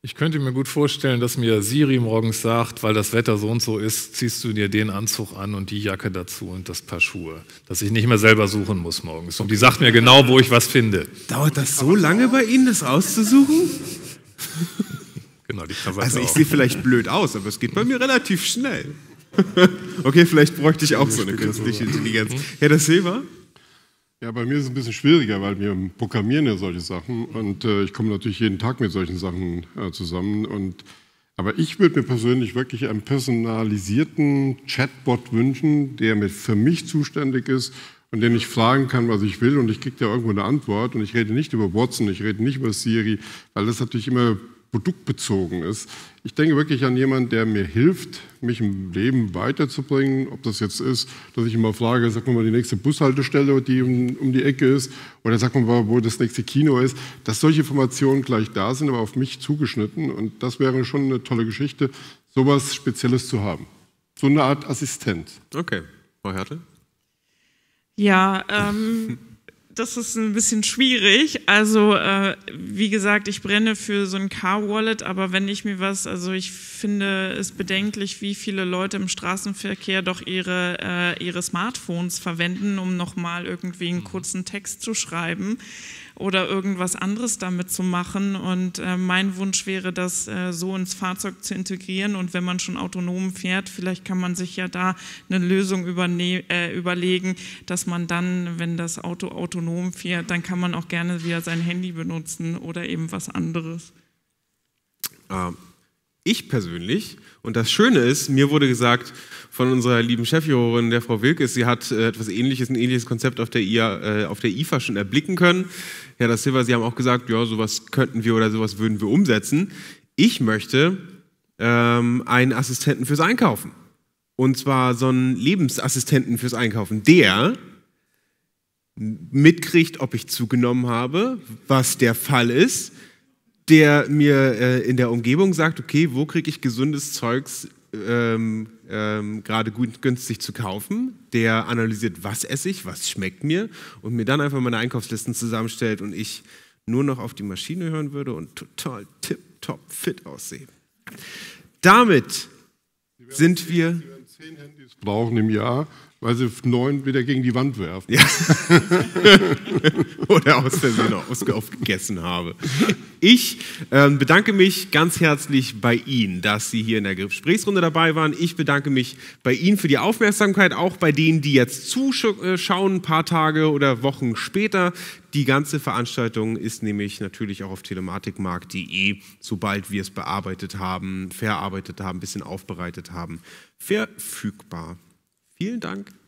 Ich könnte mir gut vorstellen, dass mir Siri morgens sagt, weil das Wetter so und so ist, ziehst du dir den Anzug an und die Jacke dazu und das Paar Schuhe. Dass ich nicht mehr selber suchen muss morgens. Und die sagt mir genau, wo ich was finde. Dauert das so lange bei Ihnen, das auszusuchen? Genau, die Krawatte also ich auch. Sehe vielleicht blöd aus, aber es geht bei mir relativ schnell. Okay, vielleicht bräuchte ich auch so eine künstliche Intelligenz. Herr da Silva? Ja, bei mir ist es ein bisschen schwieriger, weil wir programmieren ja solche Sachen und äh, ich komme natürlich jeden Tag mit solchen Sachen äh, zusammen. Und, aber ich würde mir persönlich wirklich einen personalisierten Chatbot wünschen, der mit, für mich zuständig ist und den ich fragen kann, was ich will und ich kriege da irgendwo eine Antwort und ich rede nicht über Watson, ich rede nicht über Siri, weil das natürlich immer produktbezogen ist. Ich denke wirklich an jemanden, der mir hilft, mich im Leben weiterzubringen, ob das jetzt ist, dass ich immer frage, sag mir mal die nächste Bushaltestelle, die um, um die Ecke ist, oder sag mir mal, wo das nächste Kino ist, dass solche Informationen gleich da sind, aber auf mich zugeschnitten und das wäre schon eine tolle Geschichte, sowas Spezielles zu haben. So eine Art Assistent. Okay. Frau Härtel? Ja, ähm... das ist ein bisschen schwierig. Also äh, wie gesagt, ich brenne für so ein Car-Wallet, aber wenn ich mir was, also ich finde es bedenklich, wie viele Leute im Straßenverkehr doch ihre, äh, ihre Smartphones verwenden, um nochmal irgendwie einen kurzen Text zu schreiben oder irgendwas anderes damit zu machen. Und äh, mein Wunsch wäre, das äh, so ins Fahrzeug zu integrieren. Und wenn man schon autonom fährt, vielleicht kann man sich ja da eine Lösung äh, überlegen, dass man dann, wenn das Auto autonom fährt, dann kann man auch gerne wieder sein Handy benutzen oder eben was anderes. Ähm, ich persönlich, und das Schöne ist, mir wurde gesagt von unserer lieben Chefjurorin, der Frau Wilkes, sie hat äh, etwas Ähnliches, ein ähnliches Konzept auf der, I A, äh, auf der I F A schon erblicken können. Herr da Silva, Sie haben auch gesagt, ja, sowas könnten wir oder sowas würden wir umsetzen. Ich möchte ähm, einen Assistenten fürs Einkaufen. Und zwar so einen Lebensassistenten fürs Einkaufen, der mitkriegt, ob ich zugenommen habe, was der Fall ist, der mir äh, in der Umgebung sagt, okay, wo kriege ich gesundes Zeugs ähm, ähm, gerade gut günstig zu kaufen, der analysiert, was esse ich, was schmeckt mir und mir dann einfach meine Einkaufslisten zusammenstellt und ich nur noch auf die Maschine hören würde und total tipptopp fit aussehe. Damit sind wir... Sie werden zehn Handys brauchen im Jahr, weil sie neun wieder gegen die Wand werfen. Ja. Oder aus Versehen aufgegessen habe. Ich äh, bedanke mich ganz herzlich bei Ihnen, dass Sie hier in der Gesprächsrunde dabei waren. Ich bedanke mich bei Ihnen für die Aufmerksamkeit, auch bei denen, die jetzt zuschauen, ein paar Tage oder Wochen später. Die ganze Veranstaltung ist nämlich natürlich auch auf Telematik Markt punkt de, sobald wir es bearbeitet haben, verarbeitet haben, ein bisschen aufbereitet haben, verfügbar. Vielen Dank.